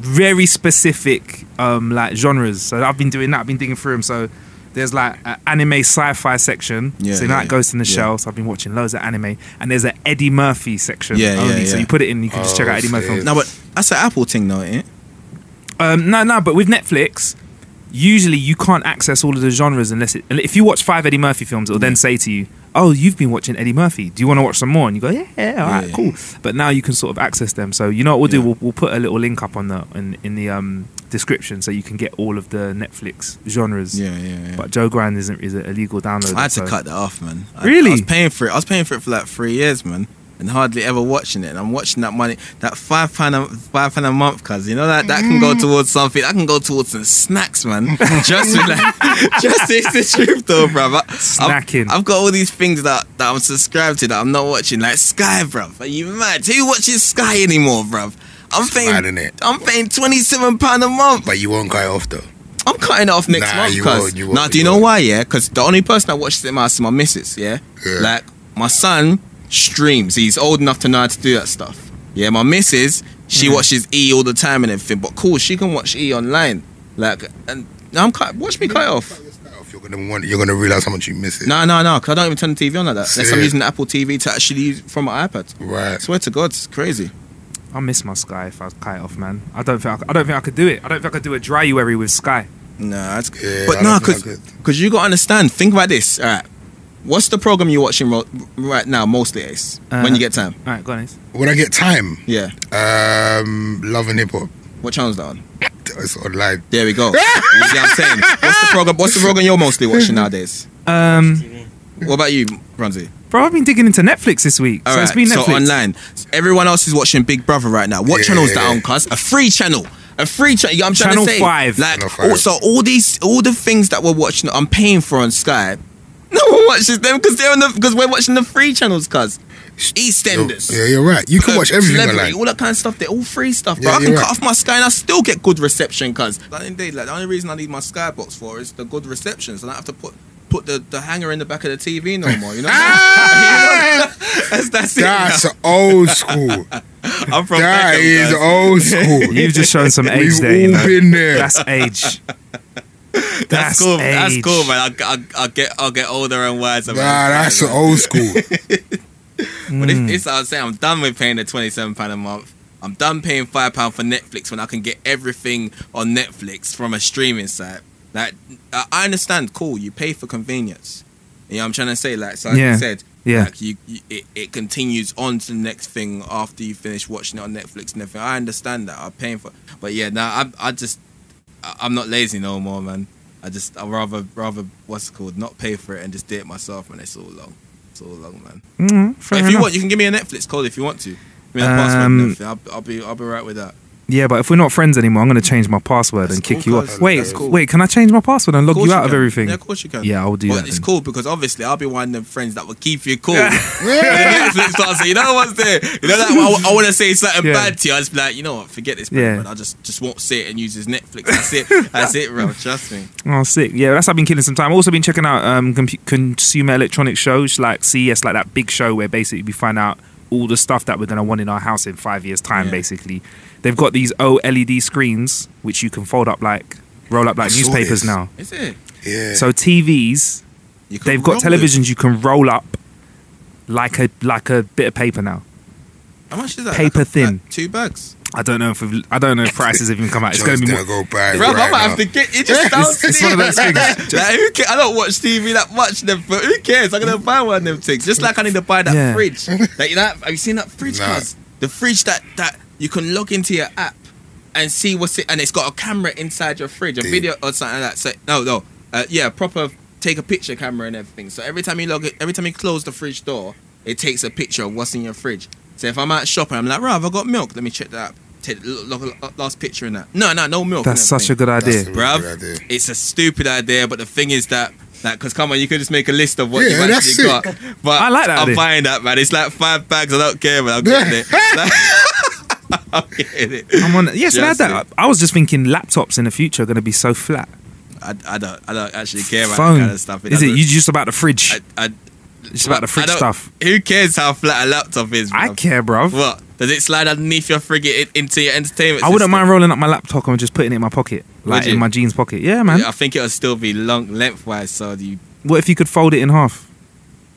very specific um, like genres. So I've been doing that, I've been digging through them. So there's like an anime sci-fi section, yeah, so you know, yeah, like Ghost in the yeah. Shell, so I've been watching loads of anime, and there's an Eddie Murphy section yeah, only, yeah, yeah. so you put it in, you can oh, just check out Eddie Murphy films. No, but that's an Apple thing though, ain't it? Um, no, no, but with Netflix, usually you can't access all of the genres unless it, if you watch five Eddie Murphy films, it'll yeah. then say to you, oh, you've been watching Eddie Murphy, do you want to watch some more? And you go, yeah, yeah, all right, yeah, cool. Yeah. But now you can sort of access them, so you know what we'll yeah. do, we'll, we'll put a little link up on the, in, in the, um, description so you can get all of the Netflix genres. Yeah, yeah, yeah. But Joe Grind isn't is an illegal download. I had to so. cut that off, man. I, really? I was paying for it. I was paying for it for like three years, man, and hardly ever watching it. And I'm watching that money, that five pound a, five pound a month, cuz you know that that can go towards something. That can go towards some snacks, man. Just like, just it's the truth, though, bruv. Snacking. I've, I've got all these things that that I'm subscribed to that I'm not watching, like Sky, bruv. Are you mad? Who watches Sky anymore, bruv? I'm it's paying. Mad, innit? I'm paying twenty-seven pounds a month. But you won't cut it off though. I'm cutting it off next nah, month. You won't, you won't, nah, do you, you know won't. why? Yeah, because the only person that watches it in my house is my missus. Yeah? yeah, like my son streams. He's old enough to know how to do that stuff. Yeah, my missus she yeah. watches E all the time and everything. But cool, she can watch E online. Like, and I'm cut. Watch me cut it off. You're gonna want. You're gonna realize how much you miss it. No, no, no. Because I don't even turn the T V on like that. That's unless it. I'm using the Apple T V to actually use it from my iPad. Right. I swear to God, it's crazy. I miss my Sky if I cut it off, man. I don't think I, I don't think I could do it. I don't think I could do a dryuary with Sky. No, that's good. Yeah, but no, because you got to understand. Think about this. All right, what's the program you're watching right now? Mostly Ace. Uh, when you get time. All right, go on, Ace. When I get time. Yeah. Um, Love and Hip Hop. What channel's that on? It's online. There we go. You see what I'm saying? What's the program? What's the program you're mostly watching nowadays? Um. What about you, Bronzy? Bro, I've been digging into Netflix this week. All so right, it's been Netflix. So online. Everyone else is watching Big Brother right now. What yeah, channel is that yeah, yeah. on, cuz? A free channel. A free channel. You know I'm trying channel to say? Five. Like, channel five. So all these, all the things that we're watching, I'm paying for on Sky. No one watches them because they're on the, because we're watching the free channels, cuz. EastEnders. You're, yeah, you're right. You can watch everything online. All that kind of stuff. They're all free stuff, yeah, bro. I can right. cut off my Sky and I still get good reception, cuz. Like, indeed, like, the only reason I need my Sky box for is the good reception. So I don't have to put... put the, the hanger in the back of the T V no more, you know? Ah! that's that's, it, that's old school. I'm from that Beckham, is guys. Old school. You've just shown some age there. We've all you know? been there. That's age. That's, that's cool. Age. That's cool, man. I'll, I'll, I'll get I'll get older and wiser. Nah, that's man. old school. But it's, it's I'll say I'm done with paying the twenty-seven pounds a month. I'm done paying five pounds for Netflix when I can get everything on Netflix from a streaming site. Like, I understand, cool, you pay for convenience. You know what I'm trying to say? Like, so like yeah. I said, yeah. like you, you, it, it continues on to the next thing after you finish watching it on Netflix and everything. I understand that. I'm paying for But yeah, now nah, I, I just, I, I'm not lazy no more, man. I just, I'd rather, rather, what's it called, not pay for it and just do it myself, man. It's all long. It's all long, man. Mm, fair if enough. you want, you can give me a Netflix code if you want to. I mean, um, I'll, I'll be I'll be right with that. Yeah, but if we're not friends anymore, I'm going to change my password that's and cool kick you off. Wait, cool. wait, can I change my password and log you out you of everything? Yeah, of course you can. Yeah, I'll do but that. But it's then. cool because obviously I'll be one of them friends that will keep you cool. Yeah. Netflix starts, you know what's there? You know that like, I, I want to say something yeah. bad to you. I just be like, you know what? Forget this. Yeah. I just just won't say it and use this Netflix. That's it. That's it, bro. Trust me. Oh, sick. Yeah, that's I've been killing some time. I've also been checking out um consumer electronic shows like C E S, like that big show where basically we find out all the stuff that we're going to want in our house in five years time. Yeah. Basically they've got these O L E D screens which you can fold up, like roll up like I newspapers now. Is it? Yeah. So T Vs, they've got televisions it. you can roll up like a like a bit of paper now. How much is that? Paper like a, thin. Like two bags. I don't know if we've, I don't know if prices have even come out. It's going to be more. Go bad Bro, right I might now. have to get. It just sounds. It's, it's one of those things. Just, like, who cares? I don't watch T V that much. Them, but who cares? I'm gonna buy one of them things. Just like I need to buy that yeah. fridge. Like, you know, have you seen that fridge? Nah. The fridge that that you can log into your app and see what's it, and it's got a camera inside your fridge, a Dude. video or something like that. So no, no, uh, yeah, proper take a picture camera and everything. So every time you log it, every time you close the fridge door, it takes a picture of what's in your fridge. So if I'm out shopping, I'm like, right, have I got milk? Let me check that out. Take the last picture in that. No, no, no milk. That's such a good idea. Bruv, good idea. It's a stupid idea, but the thing is that, like, because come on, you could just make a list of what yeah, you've actually got. But I like that I'm idea. buying that, man. It's like five bags. I don't care, but I'm getting it. I'm getting it. I'm on, yes, I had that. I was just thinking laptops in the future are going to be so flat. I, I, don't, I don't actually care about Phone. that kind of stuff. It is it? You just about the fridge? I... I It's about the fridge stuff. Who cares how flat a laptop is, bruv? I care, bruv. What? Does it slide underneath your frigate into your entertainment I system? Wouldn't mind rolling up my laptop and just putting it in my pocket. Like in my jeans pocket. Yeah, man. Yeah, I think it'll still be long lengthwise, so do you... What if you could fold it in half?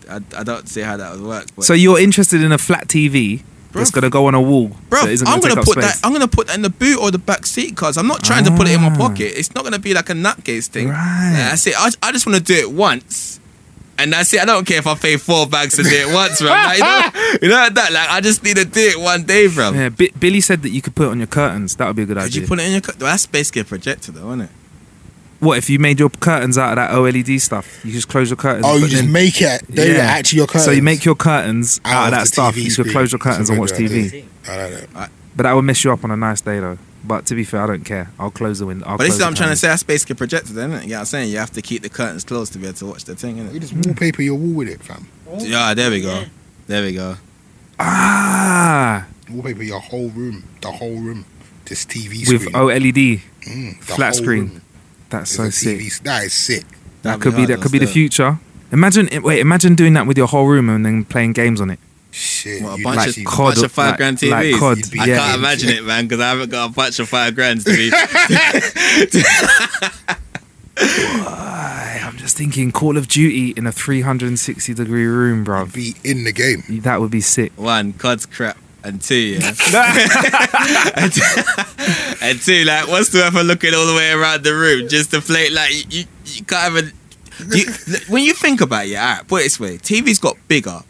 I, I don't see how that would work. But... So you're interested in a flat T V... It's gonna go on a wall. Bro, so I'm gonna put space. that. I'm gonna put that in the boot or the back seat, cause I'm not trying ah. to put it in my pocket. It's not gonna be like a nutcase thing. Right. Yeah, that's it. I, I just want to do it once. And that's it. I don't care if I pay four bags to do it once, bro. Like, you know, you know that. Like, I just need to do it one day, bro. Yeah, B Billy said that you could put it on your curtains. That would be a good could idea. Could you put it in your curtains? Well, that's basically a projector, though, isn't it? What if you made your curtains out of that O L E D stuff? You just close your curtains. Oh, you just make it. They yeah. are actually your curtains. So you make your curtains out, out of that stuff. T V you could close your curtains and watch T V. I don't know. I but that would mess you up on a nice day, though. But to be fair, I don't care. I'll close the window. I'll but this is what I'm trying to say. That's basically projected, isn't it? You know what I'm saying? You have to keep the curtains closed to be able to watch the thing, innit? You just wallpaper your wall with it, fam. Oh. Yeah, there we go. Yeah. There we go. Ah! Wallpaper your whole room. The whole room. This T V screen. With O L E D. Mm, flat screen. Room. That's so sick. That is sick. That, that could be, be that could be the future. Imagine, wait, imagine doing that with your whole room and then playing games on it. Shit, what, a bunch, like, of, bunch of five like, grand T Vs. Like I yeah, can't imagine it, man, because I haven't got a bunch of five grands to be. I'm just thinking Call of Duty in a three hundred sixty degree room, bro. Be in the game. That would be sick. One, C O D's crap, and two, yeah. and, and two, like, what's the effort looking all the way around the room just to play? Like, you, you can't even. You, when you think about it, yeah, all right, put it this way, T V's got bigger.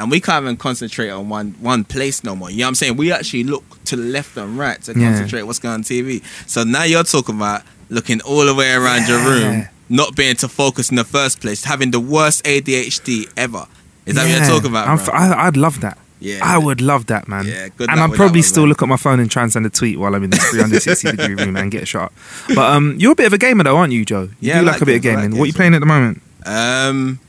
And we can't even concentrate on one one place no more. You know what I'm saying? We actually look to the left and right to yeah. concentrate what's going on T V. So now you're talking about looking all the way around yeah. your room, not being to focus in the first place, having the worst A D H D ever. Is that yeah. what you're talking about, bro? I, I'd love that. Yeah, I would love that, man. Yeah, good and I'd probably one, still man. look at my phone and try and send a tweet while I'm in this three hundred sixty degree room and get a shot. But um, you're a bit of a gamer though, aren't you, Joe? You yeah, do like, like a bit of gaming. Like what are you playing at the moment? Um...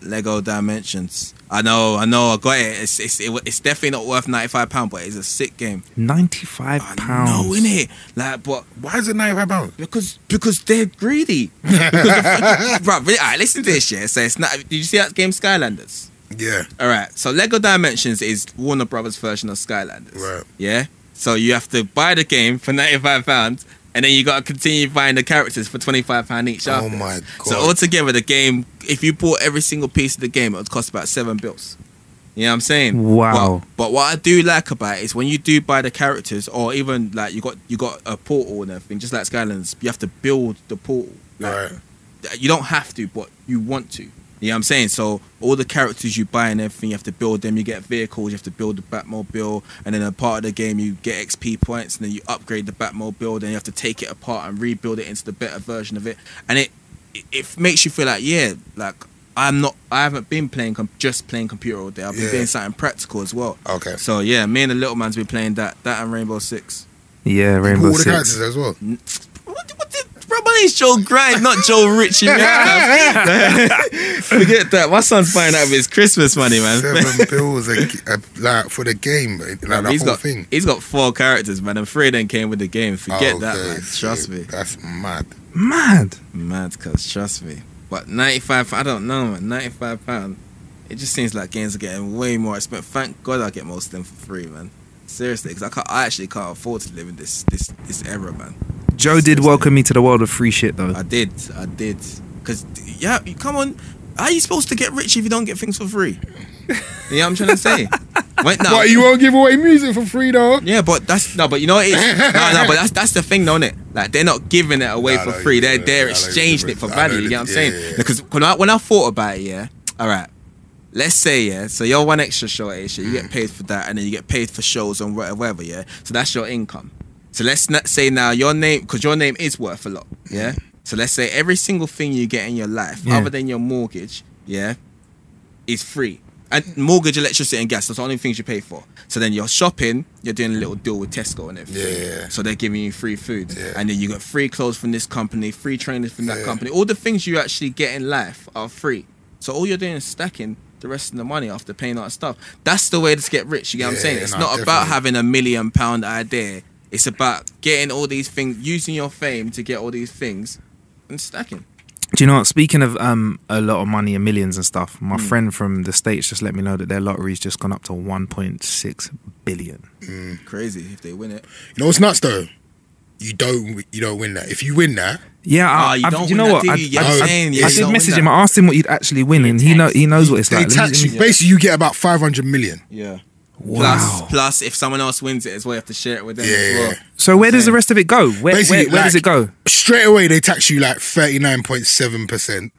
Lego Dimensions. I know, I know, I got it. It's it's, it, it's definitely not worth ninety-five pounds, but it's a sick game. ninety-five pounds. I know, innit? Like, but why is it ninety-five pounds? Because because they're greedy. Because, bro, really, all right, listen to this, yeah. So it's not. Did you see that game Skylanders? Yeah. All right. So Lego Dimensions is Warner Brothers' version of Skylanders. Right. Yeah. So you have to buy the game for ninety-five pounds. and then you got to continue buying the characters for twenty-five pounds each. Oh my god! So altogether, the game, if you bought every single piece of the game, it would cost about seven bills. You know what I'm saying? Wow. But, but what I do like about it is when you do buy the characters, or even like you got you got a portal and everything, just like Skylanders, you have to build the portal. Like, right. You don't have to, but you want to. You know what I'm saying? So all the characters you buy and everything, you have to build them. You get vehicles, you have to build the Batmobile, and then a part of the game you get X P points, and then you upgrade the Batmobile, then you have to take it apart and rebuild it into the better version of it. And it it, it makes you feel like, yeah, like I'm not. I haven't been playing com just playing computer all day. I've been yeah. doing something practical as well. Okay. So yeah, me and the little man's been playing that, that and Rainbow Six. Yeah, Rainbow all Six. All the characters as well. What, what did, bro, my name's Joe Grind, not Joe Richie. Forget that. My son's buying out of his Christmas money, man. Seven bills, a, a, like for the game, like no, the he's whole got, thing. He's got four characters, man, and three of them came with the game. Forget oh, okay. that, man. Trust yeah, me. That's mad. Mad. Mad, cause trust me. But ninety-five, I don't know, man, ninety-five pounds. It just seems like games are getting way more expensive. Thank God I get most of them for free, man. Seriously, because I can't, I actually can't afford to live in this this this era, man. Joe Seriously. did welcome me to the world of free shit, though. I did, I did. Because, yeah, come on, how are you supposed to get rich if you don't get things for free? You know what I'm trying to say? Wait, no. What, you won't give away music for free, though? Yeah, but that's, no, but you know what it is? No, no, but that's, that's the thing, though, isn't it? Like, they're not giving it away nah, for free. They're, they're nah, exchanging it for value, you know what I'm saying? Yeah, yeah. Because when I, when I thought about it, yeah, all right, let's say, yeah, so you're one extra show, Aisha, you get paid for that, and then you get paid for shows and whatever, yeah? So that's your income. So let's not say now your name, because your name is worth a lot, yeah? So let's say every single thing you get in your life, yeah. other than your mortgage, yeah, is free. And mortgage, electricity and gas, that's the only things you pay for. So then you're shopping, you're doing a little deal with Tesco and everything. Yeah, yeah. So they're giving you free food. Yeah. And then you got free clothes from this company, free trainers from that yeah. company. All the things you actually get in life are free. So all you're doing is stacking the rest of the money after paying all that stuff. That's the way to get rich, you get yeah, what I'm saying? It's no, not definitely. about having a million pound idea. It's about getting all these things, using your fame to get all these things and stacking. Do you know what? Speaking of um, a lot of money and millions and stuff, my mm. friend from the States just let me know that their lottery's just gone up to one point six billion. Mm. Crazy if they win it. You know what's nuts though? You don't you don't win that. If you win that, yeah, I, oh, you, I, don't you know what? I, I, I, I, yeah, I did message him. I asked him what you'd actually win, and he know he knows what it's like. They tax you. Basically, you get about five hundred million. Yeah. Wow. Plus, plus, if someone else wins it as well, you have to share it with them yeah, as well. Yeah. So where does the rest of it go? Where, where, where like, does it go? Straight away, they tax you like thirty-nine point seven percent.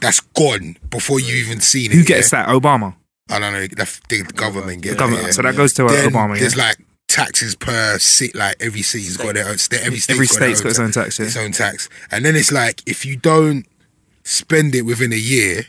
That's gone before you even seen it. Who gets yeah? that? Obama? I don't know. The, the government gets the government. It. So that yeah. goes to then Obama, yeah? There's like taxes per city. Like every city's state. got their own... Every state's, every state's got, got its own tax. Yeah. Its own tax. And then it's like, if you don't spend it within a year...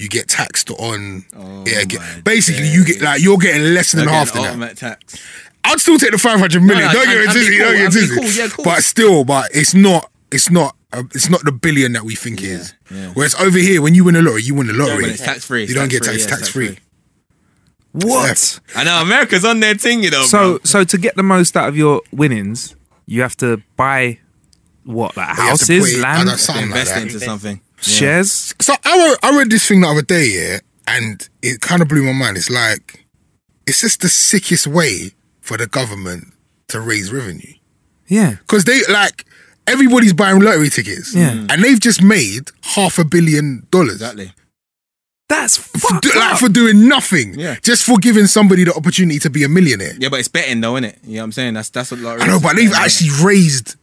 You get taxed on oh yeah, get, basically days. you get like you're getting less than half than that. Tax. I'd still take the five hundred million. No, no, don't, I, get I, dizzy, cool, don't get dizzy. Don't get dizzy. But still, but it's not. It's not. Uh, it's not the billion that we think yeah, it is. Yeah. Whereas over here, when you win a lottery, you win a lottery. Yeah, it's tax free. You don't tax get taxed. Yeah, tax, tax free. free. What? Yeah. I know America's on their thing, you know. So, bro. so to get the most out of your winnings, you have to buy what like houses, put, land, invest like into something. Yeah. Shares. So I read, I read this thing the other day, yeah, and it kind of blew my mind. It's like, it's just the sickest way for the government to raise revenue. Yeah, because they like everybody's buying lottery tickets, yeah, and they've just made half a billion dollars. Exactly. That's fucked for do, like for doing nothing. Yeah. Just for giving somebody the opportunity to be a millionaire. Yeah, but it's betting though, innit? You know what I'm saying? That's that's what lottery. I know, but they've actually raised.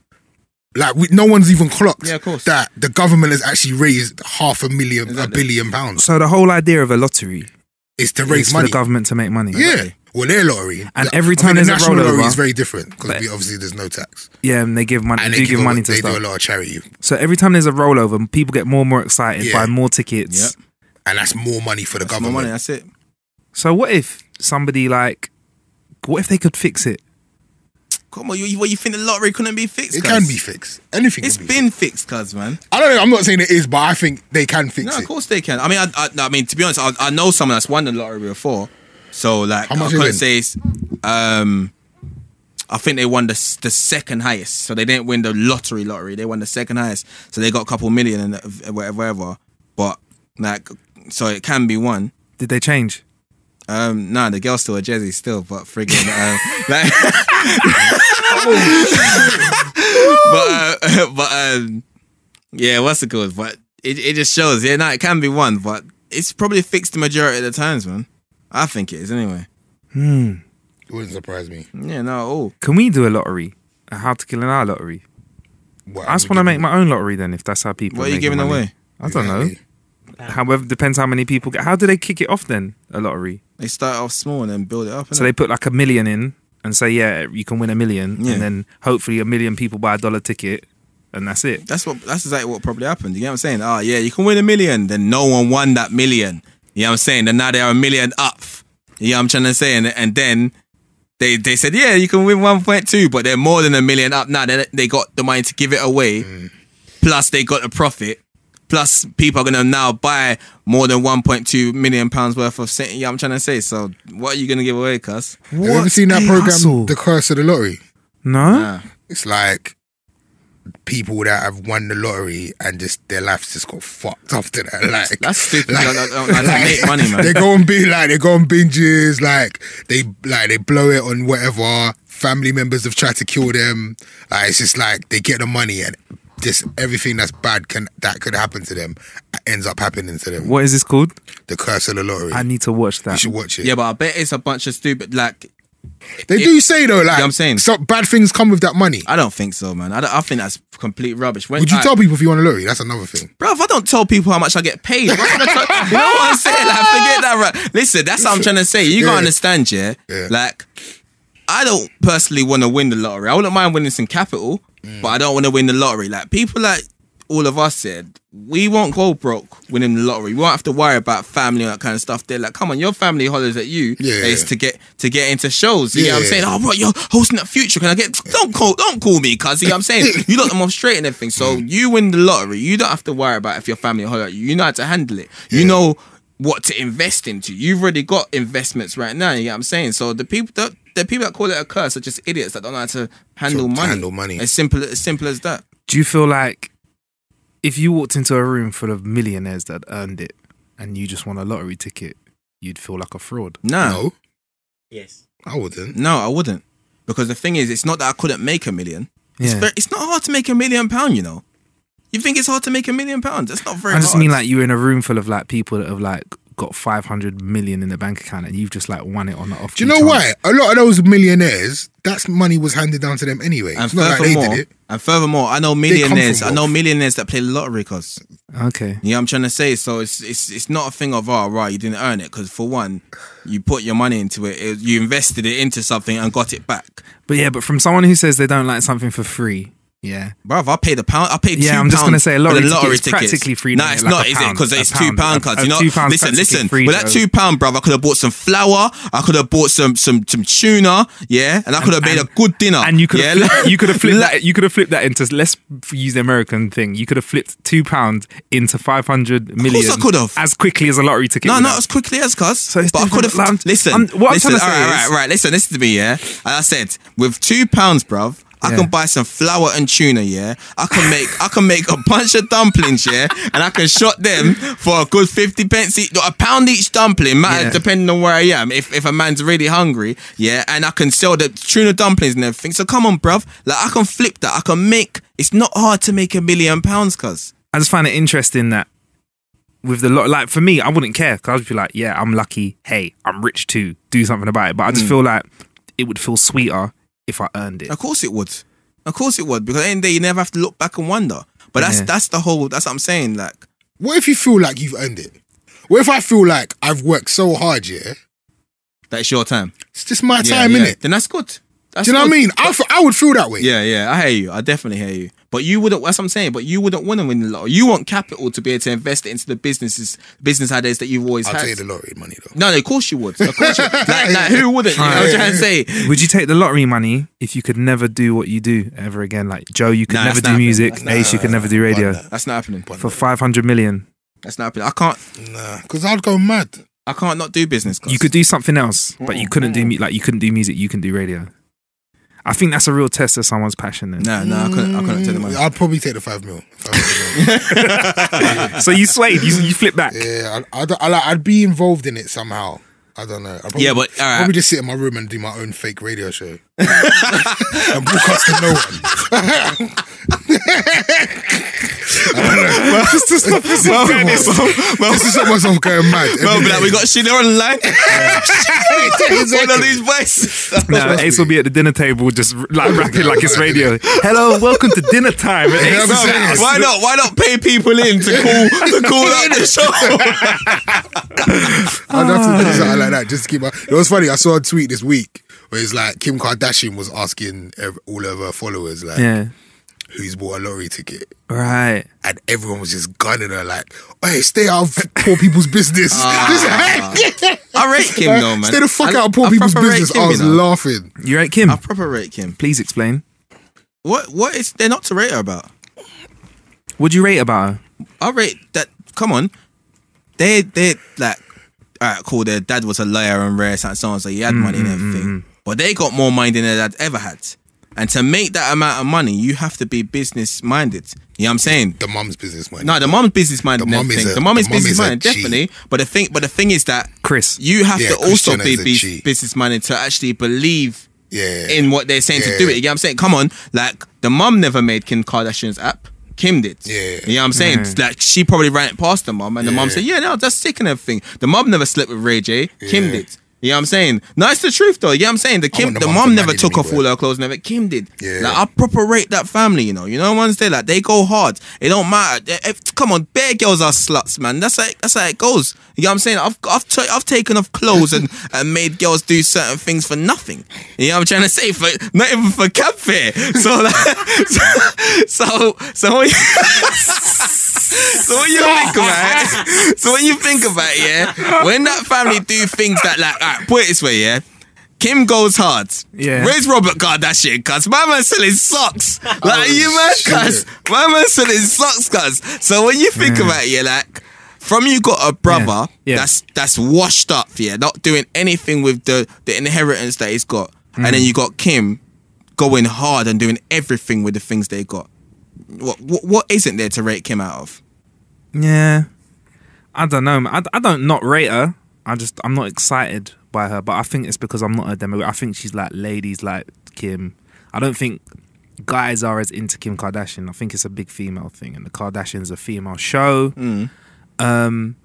Like, we, no one's even clocked yeah, of course. that the government has actually raised half a million, exactly. a billion pounds. So the whole idea of a lottery is to raise is money. for the government to make money. Yeah. Exactly. Well, their lottery. And the, every time I mean, there's the a rollover. The national lottery is very different because obviously there's no tax. Yeah, and they give money, and they do give money to they stuff. They do a lot of charity. So every time there's a rollover, people get more and more excited, yeah. buy more tickets. Yep. And that's more money for the that's government. More money, that's it. So what if somebody like, what if they could fix it? Come on, you, what you think the lottery couldn't be fixed? It cause? can be fixed. Anything. It's can be been fixed, fixed cuz man. I don't know. I'm not saying it is, but I think they can fix no, it. No, of course they can. I mean, I, I, I mean, to be honest, I, I know someone that's won the lottery before, so like How much I couldn't say. Um, I think they won the the second highest, so they didn't win the lottery lottery. They won the second highest, so they got a couple million and whatever, whatever. But like, so it can be won. Did they change? Um, nah, the girl's still a Jezzy still, but friggin' uh, like, but uh, but um, yeah, what's it called? But it it just shows. Yeah, no, it can be one, but it's probably fixed the majority of the times, man. I think it is anyway. Hmm. It wouldn't surprise me. Yeah, no, at all. Can we do a lottery? A How to Kill an Hour lottery? What, I just want to make my own lottery then, if that's how people. What are you giving money away? I don't know. However, depends how many people get. How do they kick it off then? A lottery. They start off small and then build it up. So it? they put like a million in and say, yeah, you can win a million, yeah. and then hopefully a million people buy a dollar ticket, and that's it. That's what. That's exactly what probably happened. You know what I'm saying? Oh yeah, you can win a million. Then no one won that million. You know what I'm saying? Then now they are a million up. You know what I'm trying to say? And, and then they they said, yeah, you can win one point two, but they're more than a million up now. They they got the money to give it away. Mm. Plus they got a profit. Plus, people are going to now buy more than one point two million pounds worth of... Yeah, you know I'm trying to say. So, what are you going to give away, cuz? Have you ever seen that program, hustle? The Curse of the Lottery? No. Nah. It's like people that have won the lottery and just their lives just got fucked after that. Like, that's stupid. Like, I, I, I, I like, make money, man. They go on binge, like, they go on binges, like they, like, they blow it on whatever. Family members have tried to kill them. Like, it's just like they get the money and... just everything that's bad can that could happen to them ends up happening to them. What is this called? The Curse of the Lottery. I need to watch that. You should watch it. Yeah, but I bet it's a bunch of stupid, like... They it, do say, though, like... You know what I'm saying? So bad things come with that money. I don't think so, man. I, don't, I think that's complete rubbish. When, Would you I, tell people if you want a lottery? That's another thing. Bro, if I don't tell people how much I get paid... I tell, you know what I'm saying? Like, forget that, right? Listen, that's what I'm trying to say. You yeah. gotta understand, yeah? yeah? Like, I don't personally want to win the lottery. I wouldn't mind winning some capital... But I don't want to win the lottery. Like, people like all of us said, we won't go broke winning the lottery. We won't have to worry about family and that kind of stuff. They're like, come on, your family hollers at you yeah. is to get to get into shows. You yeah. know what I'm saying? Oh, bro, you're hosting that Future. Can I get... Don't call Don't call me, cuz. You know what I'm saying? You lock them off straight and everything. So you win the lottery. You don't have to worry about if your family holler at you. You know how to handle it. You yeah. know what to invest into. You've already got investments right now. You know what I'm saying? So the people... that. The people that call it a curse are just idiots that don't know how to handle money. Handle money. As simple, as simple as that. Do you feel like if you walked into a room full of millionaires that earned it and you just won a lottery ticket, you'd feel like a fraud? No. no. Yes. I wouldn't. No, I wouldn't. Because the thing is, it's not that I couldn't make a million. Yeah. It's, very, it's not hard to make a million pound, you know. You think it's hard to make a million pounds? That's not very hard. I just hard. mean like you're in a room full of like people that have like... got five hundred million in the bank account and you've just like won it on the off. Do you know why? A lot of those millionaires, that's money was handed down to them anyway. And it's not like they did it. And furthermore, I know millionaires, I know millionaires that play the lottery, cause. Okay. You know what I'm trying to say? So it's it's it's not a thing of, oh, right, you didn't earn it, because for one, you put your money into it, it, you invested it into something and got it back. But yeah, but from someone who says they don't like something for free, yeah, bruv, I paid a pound. I paid. Yeah, two I'm just gonna say a lottery, lottery ticket practically free. No, nah, it's like not, is pound, it? Because it's pound, two pound cards. You know, listen, listen. With that two pound, bruv, I could have bought some flour. I could have bought some some some tuna. Yeah, and I could have made and, a good dinner. And you could yeah? have, you could have flipped that. You could have flipped that into, let's use the American thing. You could have flipped two pound into five hundred million. Of course, I could have as quickly as a lottery ticket. No, not as quickly as cuz. So it's but I could have. Like, listen, I'm, what listen, I'm trying to say all right, is, right, right. Listen, listen to me. Yeah, and I said with two pounds, bruv. I yeah. can buy some flour and tuna, yeah. I can make I can make a bunch of dumplings, yeah, and I can shot them for a good fifty pence each, a pound each dumpling, matter yeah. depending on where I am. If if a man's really hungry, yeah, and I can sell the tuna dumplings and everything. So come on, bruv, like I can flip that. I can make. It's not hard to make a million pounds, cuz. I just find it interesting that with the lot, like for me, I wouldn't care because I'd be like, yeah, I'm lucky. Hey, I'm rich too. Do something about it. But I just mm. feel like it would feel sweeter if I earned it. Of course it would. Of course it would. Because at the end of the day, you never have to look back and wonder. But that's yeah. that's the whole, that's what I'm saying. Like, what if you feel like you've earned it? What if I feel like I've worked so hard, yeah? That it's your time. It's just my yeah, time, yeah. innit? Then that's good. That's Do you know good. what I mean? I, feel, I would feel that way. Yeah, yeah. I hear you. I definitely hear you. But you wouldn't, that's what I'm saying, but you wouldn't want to win the lottery. You want capital to be able to invest it into the businesses, business ideas that you've always I'll had. I'll take the lottery money though. No, no, of course you would. Of course you would. Like, like, who wouldn't? You know what I'm trying to say? Would you take the lottery money if you could never do what you do ever again? Like, Joe, you could nah, never do music. Ace, nah, you could nah, never nah, do radio. Nah. That's not happening. For five hundred million. That's not happening. I can't. Nah, because I'd go mad. I can't not do business. Cause. You could do something else, but you couldn't do, like, you couldn't do music, you can do radio. I think that's a real test of someone's passion. Then. No, no, I couldn't, I couldn't take the money. I'd probably take the five mil. Five mil. So you swayed, you, you flipped back. Yeah, I, I, I, I'd be involved in it somehow. I don't know. I probably, yeah, but all right. probably just sit in my room and do my own fake radio show and broadcast to no one. I don't know. This is myself going mad. No, but like, we got Sheila online. Yeah. Exactly. One of these voices. Nah, Ace will be at the dinner table just like rapping like it's radio. Hello, welcome to dinner time. Ace, no, why not? Why not pay people in to call to call up the show? I'd have to do something like that just to keep my. It was funny. I saw a tweet this week where it's like Kim Kardashian was asking all of her followers like. Yeah. Who's bought a lottery ticket? Right. And everyone was just gunning her like, hey, stay out of poor people's business. Uh, I rate Kim uh, though, man. Stay the fuck I, out of poor I people's business. Kim, I was you know? laughing. You rate Kim? I proper rate Kim. Please explain. What What is there not to rate her about? What do you rate about her? I rate that, come on. They, they like, all right, cool, their dad was a liar and rare, and so on, so he had mm, money and everything. Mm. But they got more money than their dad ever had. And to make that amount of money, you have to be business minded. You know what I'm saying? The mum's business minded. No, the mum's business minded. The mum is, a, the mum is the business mum is minded, definitely. But the thing, but the thing is that Chris, you have yeah, to Christiana also be business minded to actually believe yeah. in what they're saying yeah. to do it. You know what I'm saying? Come on, like the mum never made Kim Kardashian's app. Kim did. Yeah. You know what I'm saying? Mm. Like she probably ran it past the mum, and the yeah. mum said, "Yeah, no, that's sick and everything." The mum never slept with Ray J. Yeah. Kim did. You know what I'm saying? No, it's the truth though. You know what I'm saying? The Kim, the, the mom never took off all her clothes, never. Kim did. Yeah. Like, I proper rate that family, you know. You know what I'm saying? Like, they go hard. It don't matter. If, come on, bare girls are sluts, man. That's like, that's how it goes. You know what I'm saying? I've I've, t I've taken off clothes and, and made girls do certain things for nothing. You know what I'm trying to say? For not even for cab fare. So like, so so. so So when you think about it, so when you think about it, yeah, when that family do things that like, alright, put it this way, yeah, Kim goes hard. Yeah. Where's Robert Kardashian? Cuz my man's selling socks. Like oh, you man, cuz my man's selling socks, cuz. So when you think yeah. about it, yeah, like from you got a brother yeah. Yeah. that's that's washed up, yeah, not doing anything with the the inheritance that he's got, mm. and then you got Kim going hard and doing everything with the things they got. What, what what isn't there to rate Kim out of? Yeah, I don't know. I, I don't not rate her. I just I'm not excited by her, but I think it's because I'm not a demo. I think she's like ladies like Kim. I don't think guys are as into Kim Kardashian. I think it's a big female thing, and the Kardashians a female show. Mm. Um,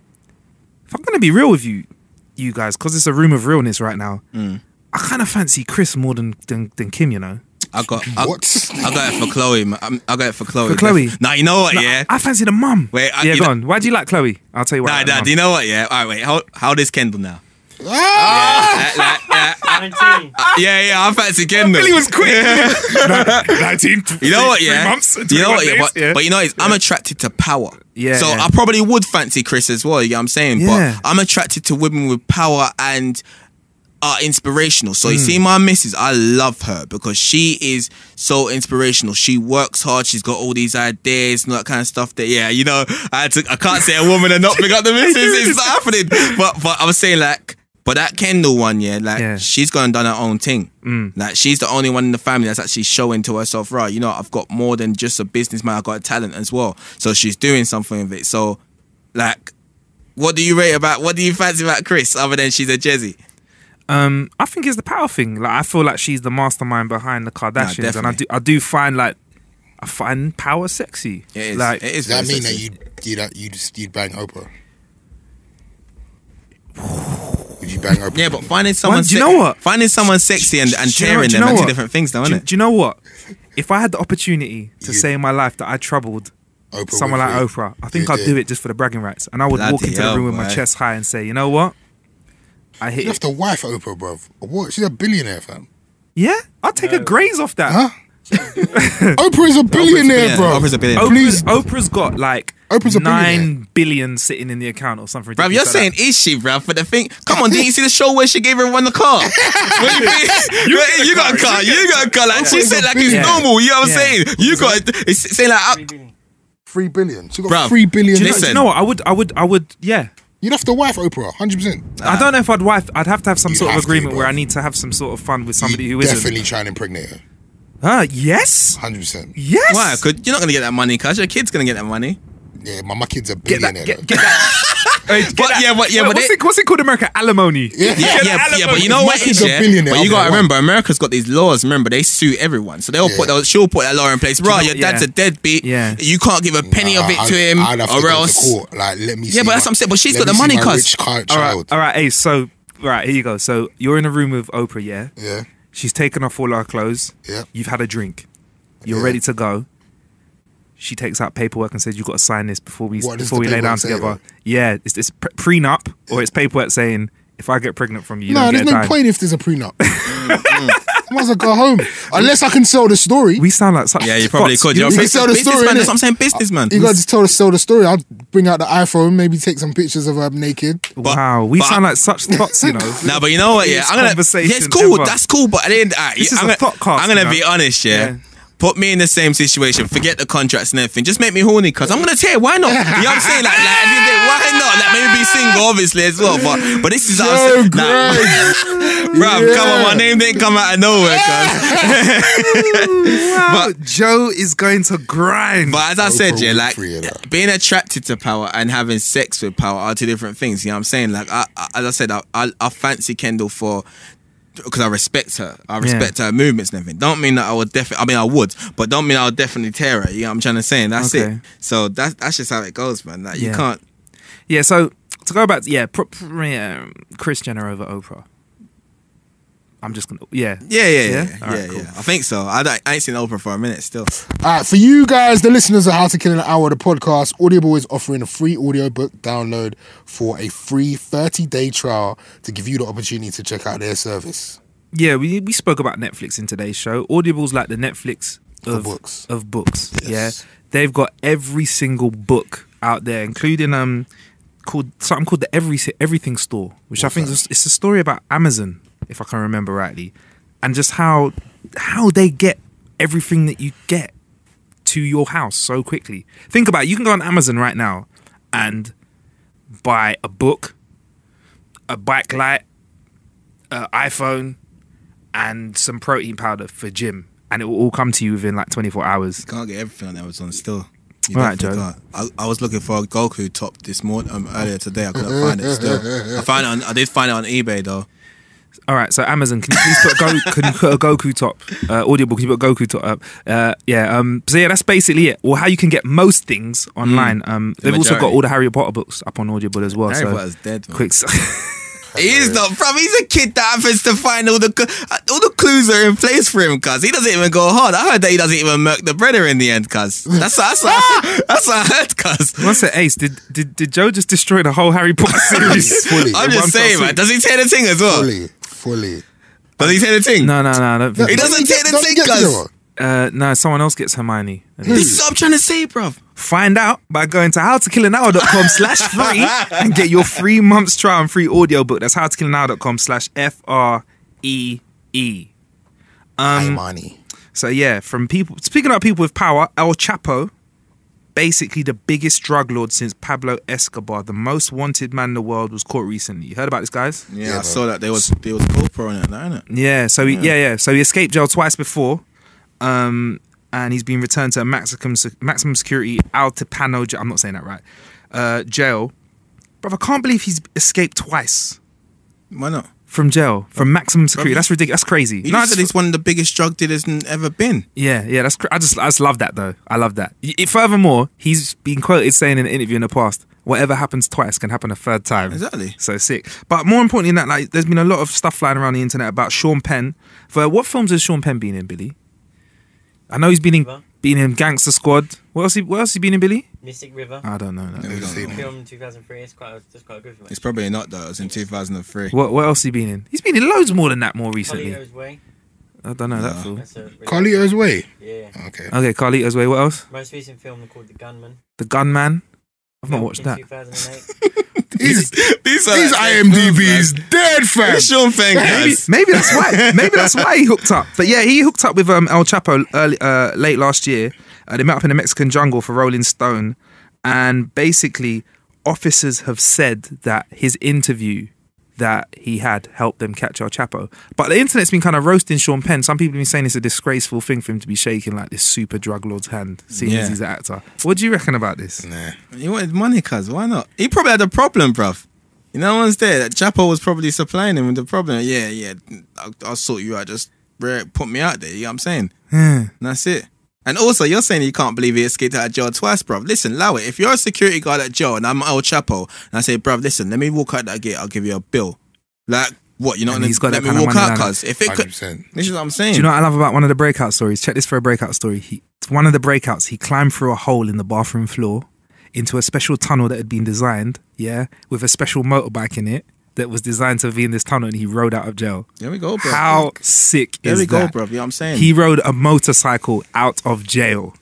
if I'm gonna be real with you, you guys, because it's a room of realness right now. Mm. I kind of fancy Chris more than than, than Kim, you know. I got I, what? I got it for Chloe. Man. I got it for Chloe. For Chloe. Now nah, you know what? Nah, yeah, I fancy the mum. Wait, I, yeah, go know, on. Why do you like Chloe? I'll tell you why. Nah, I like nah. Do you know what? Yeah. All right, wait. How how old is Kendall now? Ah! Yeah, like, like, nineteen. Uh, yeah, yeah, I fancy Kendall. He was quick. Yeah. nineteen. You know what? Yeah. Months, you know what? Yeah, but, yeah. but you know, it's, yeah. I'm attracted to power. Yeah. So yeah. I probably would fancy Chris as well. You know what I'm saying? Yeah. But I'm attracted to women with power and. Are inspirational. So you mm. see my missus, I love her because she is so inspirational. She works hard. She's got all these ideas and all that kind of stuff that, yeah, you know, I had to, I can't say a woman and not pick up the missus. It's not happening. But, but I was saying like, but that Kendall one, yeah, like yeah. she's gone and done her own thing. Mm. Like she's the only one in the family that's actually showing to herself, right, you know, I've got more than just a business man. I've got a talent as well. So she's doing something with it. So like, what do you rate about, what do you fancy about Chris other than she's a Jezzy? Um, I think it's the power thing. Like I feel like she's the mastermind behind the Kardashians, nah, and I do, I do find like, I find power sexy. It is. Like, it is. Does that mean sexy. that you, you, know, you just you'd bang Oprah? Would you bang Oprah? Yeah, but finding someone, do you know what? Finding someone sexy and, and tearing you know, them are two different things, though, isn't it? Do you know what? If I had the opportunity to say in my life that I troubled Oprah someone like you. Oprah, I think yeah, I'd yeah. do it just for the bragging rights, and I would Bloody walk into hell, the room with my right. chest high and say, you know what? I hit you have to wife Oprah, bruv. She's a billionaire, fam. Yeah? I'll take no. a graze off that. Huh? Oprah is a billionaire, bro. Oprah's a billionaire. Oprah's, Oprah's got like Oprah's nine billion sitting in the account or something. Bruv, you're like saying that. Is she, bruv? But the thing, come on, didn't you see the show where she gave everyone the car? you, you, you got a car, you got a car. Like she said, like it's yeah. normal. You know what I'm yeah. saying? You got it's saying like I, three billion. So you got bruv, three billion. Do you, know, do you know what? I would, I would, I would. Yeah. You'd have to wife Oprah, one hundred percent. I don't know if I'd wife. I'd have to have some you sort of agreement to, where I need to have some sort of fun with somebody you who isn't. Definitely try and impregnate her. Ah, uh, yes. one hundred percent. Yes. Why? Wow, you're not going to get that money, cuz your kid's going to get that money. Yeah, my, my kid's a billionaire. Get that, get, get that, But, that, yeah, but, yeah, what, but what's, it, it, what's it called? America alimony. Yeah, yeah, yeah, alimony. Yeah, but you know what? Is, yeah? But you gotta remember, America's got these laws. Remember, they sue everyone, so they'll yeah. put they'll, she'll put that law in place. Right, your dad's yeah. a deadbeat. Yeah, you can't give a penny nah, of it I'd, to him, I'd have or to else. Go to court. Like, let me. Yeah, see but my, that's what I'm saying. But she's got the money, cuz. All right, all right, Ace. So, right here you go. So you're in a room with Oprah. Yeah. Yeah. She's taken off all her clothes. Yeah. You've had a drink. You're yeah. ready to go. She takes out paperwork and says, "You've got to sign this before we what before we lay down together." Right? Yeah, it's this pre prenup yeah. or it's paperwork saying, "If I get pregnant from you, you no, don't there's get no time. Point if there's a prenup." I might as well go home unless I can sell the story. We sound like such yeah, you probably could. You, you can sell the story. That's what I'm saying, businessman. You got to tell sell the story. I'll bring out the iPhone, maybe take some pictures of her naked. But, wow, we but, sound like such thoughts, you know. No, nah, but you know what? Yeah, I'm gonna. Yeah, it's cool. Ever. That's cool. But at the end, right, this I'm is gonna, a podcast, I'm gonna be honest. Yeah. yeah. Put me in the same situation. Forget the contracts and everything. Just make me horny, cuz I'm gonna tell you, why not? You know what I'm saying? Like, like why not? Like, maybe be single, obviously, as well. But but this is how I'm saying. Nah, bruv, yeah. come on, my name didn't come out of nowhere, cuz. Wow, but Joe is going to grind. But as I said, yeah, like being attracted to power and having sex with power are two different things. You know what I'm saying? Like, I, I, as I said, I, I, I fancy Kendall for. Because I respect her, I respect yeah. her movements and everything. Don't mean that I would definitely. I mean, I would, but don't mean I would definitely tear her. You know what I'm trying to say? And that's okay. it. So that's that's just how it goes, man. Like, yeah. you can't. Yeah. So to go back, to, yeah, Kris Jenner over Oprah. I'm just gonna. Yeah. Yeah, yeah, yeah, yeah. Right, yeah, cool. yeah. I think so. I, don't, I ain't seen Oprah for a minute still. All right, for you guys, the listeners of How to Kill in an Hour, the podcast, Audible is offering a free audiobook download for a free thirty day trial to give you the opportunity to check out their service. Yeah, we we spoke about Netflix in today's show. Audible's like the Netflix of books. Of books. Yes. Yeah, they've got every single book out there, including um, called something called the Every Everything Store, which What's I think is, it's a story about Amazon. If I can remember rightly, and just how how they get everything that you get to your house so quickly. Think about it. You can go on Amazon right now and buy a book, a bike light, an iPhone, and some protein powder for gym, and it will all come to you within like twenty-four hours. You can't get everything on Amazon still. You all right, Joe. I, I was looking for a Goku top this morning, um, earlier today. I couldn't find it still. I, found it on, I did find it on eBay though. All right, so Amazon, can you please put a, Go can you put a Goku top, uh, audiobook, can you put a Goku top up? Uh, yeah, um, so yeah, that's basically it. Or how you can get most things online. Mm, um, the they've majority. also got all the Harry Potter books up on Audible as well. Harry so Potter's dead, man. Quick. He is not, bruv. He's a kid that happens to find all the all the clues are in place for him, cuz. He doesn't even go hard. I heard that he doesn't even murk the bread in the end, cuz. That's that's what, that's what I heard, cuz. What's it, Ace? Did, did did Joe just destroy the whole Harry Potter series? Fully. I'm just saying, man. Suit. Does he tear the thing as well? Fully, fully. Does he tear the thing? No, no, no. I don't think he doesn't tear the thing, cuz. Uh, no, someone else gets Hermione. This is what I'm trying to say, bruv. Find out by going to howtokillanhour.com slash free and get your three months trial and free audiobook. That's howtokillanhour.com slash F R E E. Um, Hermione. So yeah, from people, speaking about people with power, El Chapo, basically the biggest drug lord since Pablo Escobar, the most wanted man in the world, was caught recently. You heard about this, guys? Yeah, yeah I bro. saw that. There was there was GoPro in it, isn't it? Yeah, so he, yeah. yeah, yeah. So he escaped jail twice before. Um, and he's been returned to a maximum maximum security Altipano jail. I'm not saying that right. Uh, jail, bruv. I can't believe he's escaped twice. Why not? From jail, from maximum security. Bruv, that's ridiculous. That's crazy. You know that he's one of the biggest drug dealers ever been. Yeah, yeah. That's. Cr I just, I just love that though. I love that. It, furthermore, he's been quoted saying in an interview in the past, "Whatever happens twice can happen a third time." Exactly. So sick. But more importantly than that, like, there's been a lot of stuff flying around the internet about Sean Penn. For what films has Sean Penn been in, Billy? I know he's been in River. been in Gangster Squad. What else? He, what else he been in, Billy? Mystic River. I don't know. That. No, it's a film two thousand three. It's quite. It's quite a good film. It's probably not though. It was in two thousand three. What? What else he been in? He's been in loads more than that more recently. Carlito's Way. I don't know no. that film. Really Carlito's Way. Yeah. Okay. Okay. Carlito's Way. What else? Most recent film called The Gunman. The Gunman. I've not watched that. two thousand eight. These, these, are these like I M D B's films, dead, fam. Sean Penn, maybe, maybe that's why. Maybe that's why he hooked up. But yeah, he hooked up with um, El Chapo early, uh, late last year. Uh, they met up in the Mexican jungle for Rolling Stone, and basically, officers have said that his interview that he had helped them catch El Chapo. But the internet's been kind of roasting Sean Penn. Some people have been saying it's a disgraceful thing for him to be shaking like this super drug lord's hand, seeing yeah. as he's an actor. What do you reckon about this? Nah. He wanted money, cuz. Why not? He probably had a problem, bruv. You know, one's there. That Chapo was probably supplying him with the problem. Yeah, yeah, I'll, I'll sort you out. Just put me out there. You know what I'm saying? Yeah. And that's it. And also, you're saying you can't believe he escaped out of jail twice, bruv. Listen, allow it. If you're a security guard at jail and I'm El Chapo, and I say, bruv, listen, let me walk out that gate, I'll give you a bill. Like, what, you know, and he's got let that me kind walk of out, cuz. If it could, one hundred percent. This is what I'm saying. Do you know what I love about one of the breakout stories? Check this for a breakout story. He, one of the breakouts, he climbed through a hole in the bathroom floor into a special tunnel that had been designed, yeah, with a special motorbike in it. That was designed to be in this tunnel, and he rode out of jail. There we go, bro. How Look. sick there is that? There we go, bro. You know what I'm saying? He rode a motorcycle out of jail.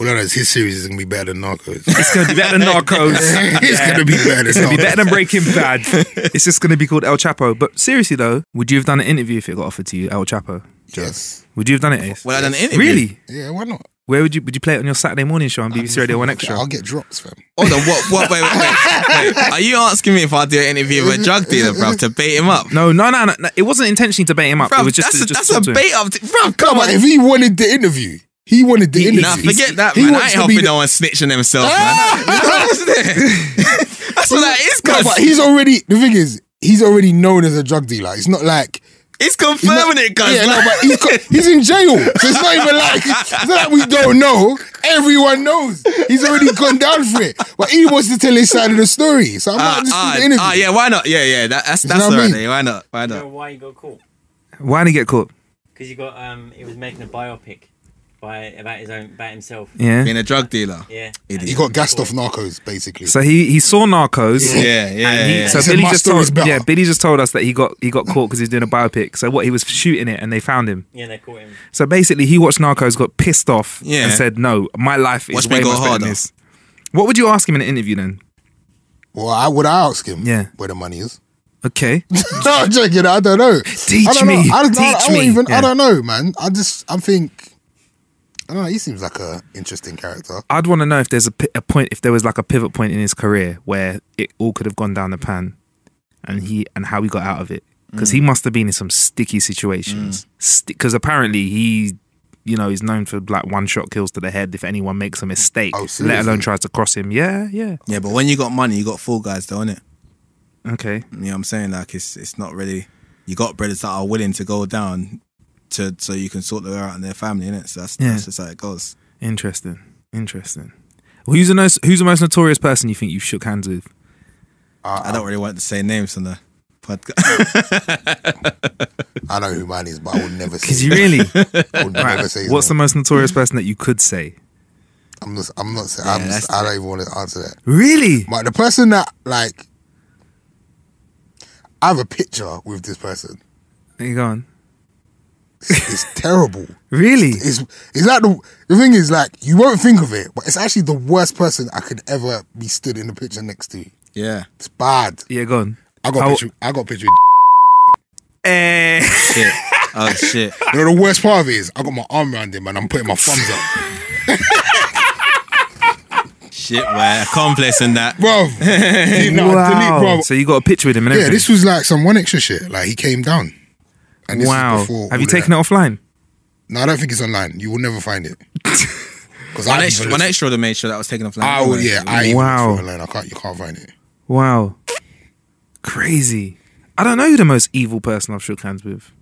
Well, no, his series is going to be better than Narcos. It's going to be better than Narcos. It's yeah. going to be better than It's going to be better than Breaking Bad. It's just going to be called El Chapo. But seriously, though, would you have done an interview if it got offered to you, El Chapo? Joe? Yes. Would you have done it, Ace? Well, I've done an interview. Really? Yeah, why not? Where would you would you play it on your Saturday morning show on B B C Radio One Extra? I'll get drops, fam. Hold on, what? What? Wait, wait, wait, wait. Are you asking me if I do an interview with a drug dealer, bruv, to bait him up? No, no, no, no. It wasn't intentionally to bait him up. Bruv, it was just that's to, a, just that's a bait up, bruv. Come, come on, if he wanted the interview. He wanted the interview. Nah, forget that, man. I ain't helping no one snitching themselves, ah! man. That's what that is, cuz. No, but he's already. The thing is, he's already known as a drug dealer. It's not like. He's confirming he's not, it, guys. Yeah, like, no, but he's, co he's in jail. So it's not even like, it's not like we don't know. Everyone knows. He's already gone down for it. But he wants to tell his side of the story. So I'm not uh, just uh, the interview. Ah, uh, yeah, why not? Yeah, yeah, that, that's that's all right. Why not? Why not? You know why you got caught? Why did he get caught? Because you got um, it was making a biopic by about his own, about himself. Yeah, being a drug dealer. Yeah, he, he got gassed off Narcos, basically. So he he saw Narcos. Yeah, yeah. yeah, and he, yeah. So he Billy just told yeah Billy just told us that he got he got caught because he's doing a biopic. So what he was shooting it and they found him. Yeah, they caught him. So basically, he watched Narcos, got pissed off, yeah. and said, "No, my life is Watch way much better than this." What would you ask him in an interview then? Well, I would ask him yeah. where the money is. Okay. No, I'm joking. I don't know. Teach I don't me. Know. I don't, Teach I don't me. Even, yeah. I don't know, man. I just I think. I don't know, he seems like an interesting character. I'd want to know if there's a, a point, if there was like a pivot point in his career where it all could have gone down the pan, and he and how he got out of it, because mm. he must have been in some sticky situations. Because mm. St apparently he, you know, is known for like one shot kills to the head. If anyone makes a mistake, oh, let alone tries to cross him, yeah, yeah, yeah. But when you got money, you got four guys, don't it? Okay, you know what I'm saying? Like it's it's not really. You got brothers that are willing to go down. To, so you can sort them out and their family, innit? So that's, yeah. that's just how it goes. Interesting. Interesting. Well, who's, the most, who's the most notorious person you think you've shook hands with? Uh, I don't really want to say names on the podcast. I know who mine is, but I would never say. Because you really? I would right. never say. What's the most notorious person that you could say? I'm not, I'm not saying. Yeah, I'm just, I don't even want to answer that. Really? But the person that, like, I have a picture with this person. There you go on. It's, it's terrible. Really? It's it's like the the thing is like you won't think of it, but it's actually the worst person I could ever be stood in the picture next to. Yeah, it's bad. Yeah, go on. I got How, picture. I got picture. Eh. Shit. Oh shit. You know the worst part of it is I got my arm around him and I'm putting my thumbs up. Shit, man. Accomplice in that, bro. You know, wow. Delete, bro. So you got a picture with him and everything. Yeah, this was like some One Extra shit. Like he came down. And this wow. Have you taken it offline? No, I don't think it's online. You will never find it. one, extra, one extra to make sure that was taken offline. Oh, online. yeah. I wow. Online. I can't, you can't find it. Wow. Crazy. I don't know who the most evil person I've shook hands with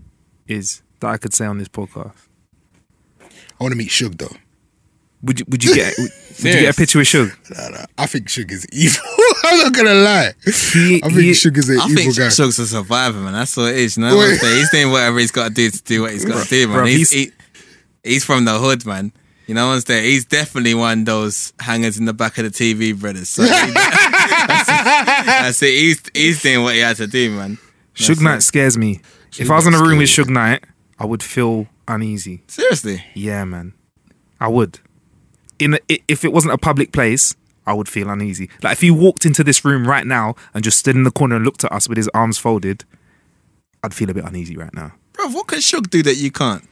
is that I could say on this podcast. I want to meet Suge, though. Would you, would you get would, would you get a picture with Suge? Nah, nah. I think Suge is evil. I'm not gonna lie. He, I think he, Suge is an I evil think guy. Suge's a survivor, man. That's what it is. You know what I'm saying? He's doing whatever he's got to do to do what he's got to do, man. Bro, he's he's, he, he's from the hood, man. You know what I'm saying? He's definitely one of those hangers in the back of the T V, brothers. So he, that's, it. that's it. He's he's doing what he had to do, man. That's Suge Knight it. scares me. Suge if I was in a room with Suge Knight, I would feel uneasy. Seriously? Yeah, man. I would. In a, if it wasn't a public place, I would feel uneasy. Like if he walked into this room right now and just stood in the corner and looked at us with his arms folded, I'd feel a bit uneasy right now. Bro, what can Suge do that you can't?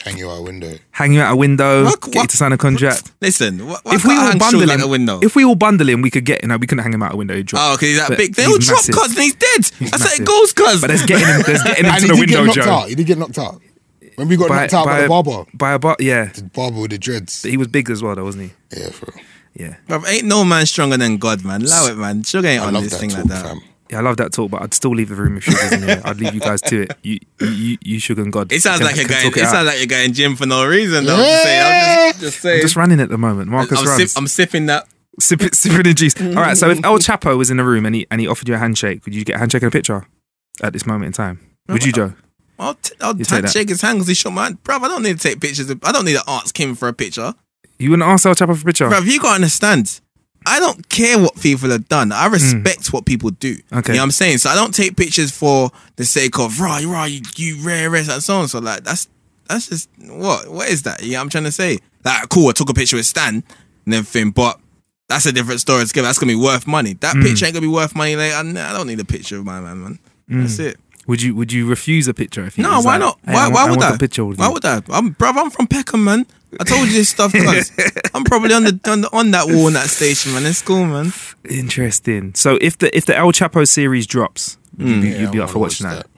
Hang you out a window. Hang you out a window. What, get what? You to sign a contract. Listen, what, what if we all bundle him, a window? If we all bundle him, we could get. You know, we couldn't hang him out a window. Drop. Oh, okay, that but big. They all drop cuz and he's dead. He's That's massive. It goes cuz. But there's getting him. There's getting him to the window, Joe. Out. He did get knocked out. When we got by, knocked out by, by a barber. By a bar, yeah. The barber with the dreads. But he was big as well, though, wasn't he? Yeah, for real. Yeah. But ain't no man stronger than God, man. Allow it, man. Sugar ain't I on this thing talk, like that. Fam. Yeah, I love that talk, but I'd still leave the room if Sugar's in here. I'd leave you guys to it. You, you, you Sugar and God. It sounds can, like you're going. It, it sounds like you're going gym for no reason. Though. Yeah. I'm just, just saying. I'm just running at the moment. Marcus I'm runs. Sip, I'm sipping that. Sip, sipping the juice. All right. So if El Chapo was in the room and he and he offered you a handshake, would you get a handshake and a picture at this moment in time? Would you, Joe? I'll, t I'll shake his hand because he shook my hand. Bruv, I don't need to take pictures. Of, I don't need to ask him for a picture. You wouldn't ask El Chapo for a picture? Bruv, you got to understand. I don't care what people have done. I respect mm. what people do. Okay. You know what I'm saying? So I don't take pictures for the sake of, raw, raw, you, you rare, rare, and so on. So like, that's that's just, what? What is that? You know what I'm trying to say? Like, cool, I took a picture with Stan and everything, but that's a different story. It's gonna, that's going to be worth money. That mm. picture ain't going to be worth money later. I don't need a picture of my man, man. Mm. That's it. Would you would you refuse a picture? If no, why like, not? Hey, why, why, I would I? Picture why would I? Why would I? Bruv, I'm from Peckham, man. I told you this stuff, guys. I'm probably on the, on the on that wall in that station, man. It's cool, man. Interesting. So if the if the El Chapo series drops, mm. you'd be, yeah, you'd be up for watching that. that.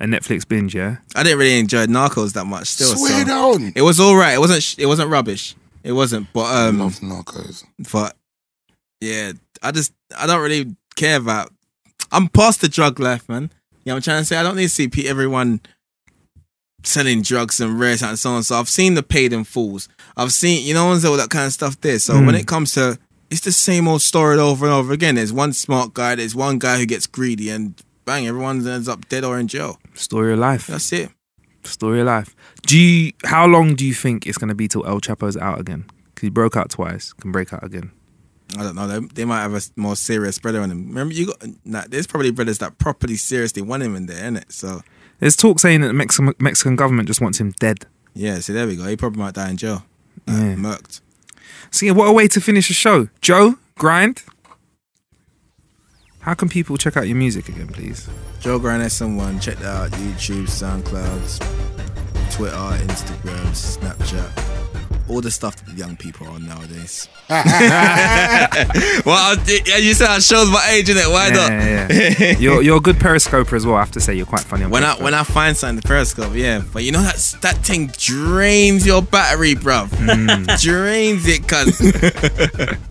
A Netflix binge, yeah. I didn't really enjoy Narcos that much. Still, swear so. down. It was all right. It wasn't. Sh it wasn't rubbish. It wasn't. But um, I love Narcos. But yeah, I just I don't really care about. I'm past the drug life, man. You know what I'm trying to say? I don't need to see everyone selling drugs and rares and so on. So I've seen the paid in fools. I've seen, you know, all that kind of stuff there. So mm. when it comes to, it's the same old story over and over again. There's one smart guy, there's one guy who gets greedy and bang, everyone ends up dead or in jail. Story of life. That's it. Story of life. Do you, how long do you think it's going to be till El Chapo's out again? Because he broke out twice, can break out again. I don't know. They, they might have a more serious brother on them. Remember, you got nah, there's probably brothers that properly, seriously want him in there, isn't it? So there's talk saying that the Mexican Mexican government just wants him dead. Yeah. So there we go. He probably might die in jail. Uh, yeah. Murked. So yeah, what a way to finish the show, Joe Grind. How can people check out your music again, please? Joe Grind S one. Check that out. YouTube, SoundCloud, Twitter, Instagram, Snapchat. All the stuff that the young people are nowadays. Well, I, you said I showed my age, innit? Why yeah, not? Yeah, yeah. You're you're a good periscoper as well. I have to say, you're quite funny. On when periscope. I when I find something the periscope, yeah. But you know that that thing drains your battery, bruv. Mm. Drains it,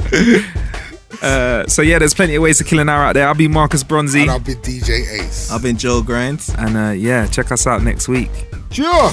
cuz. uh, so yeah, there's plenty of ways to kill an hour out there. I'll be Marcus Bronzy. And I'll be D J Ace. I've been Joe Grind. And uh, yeah, check us out next week. Sure.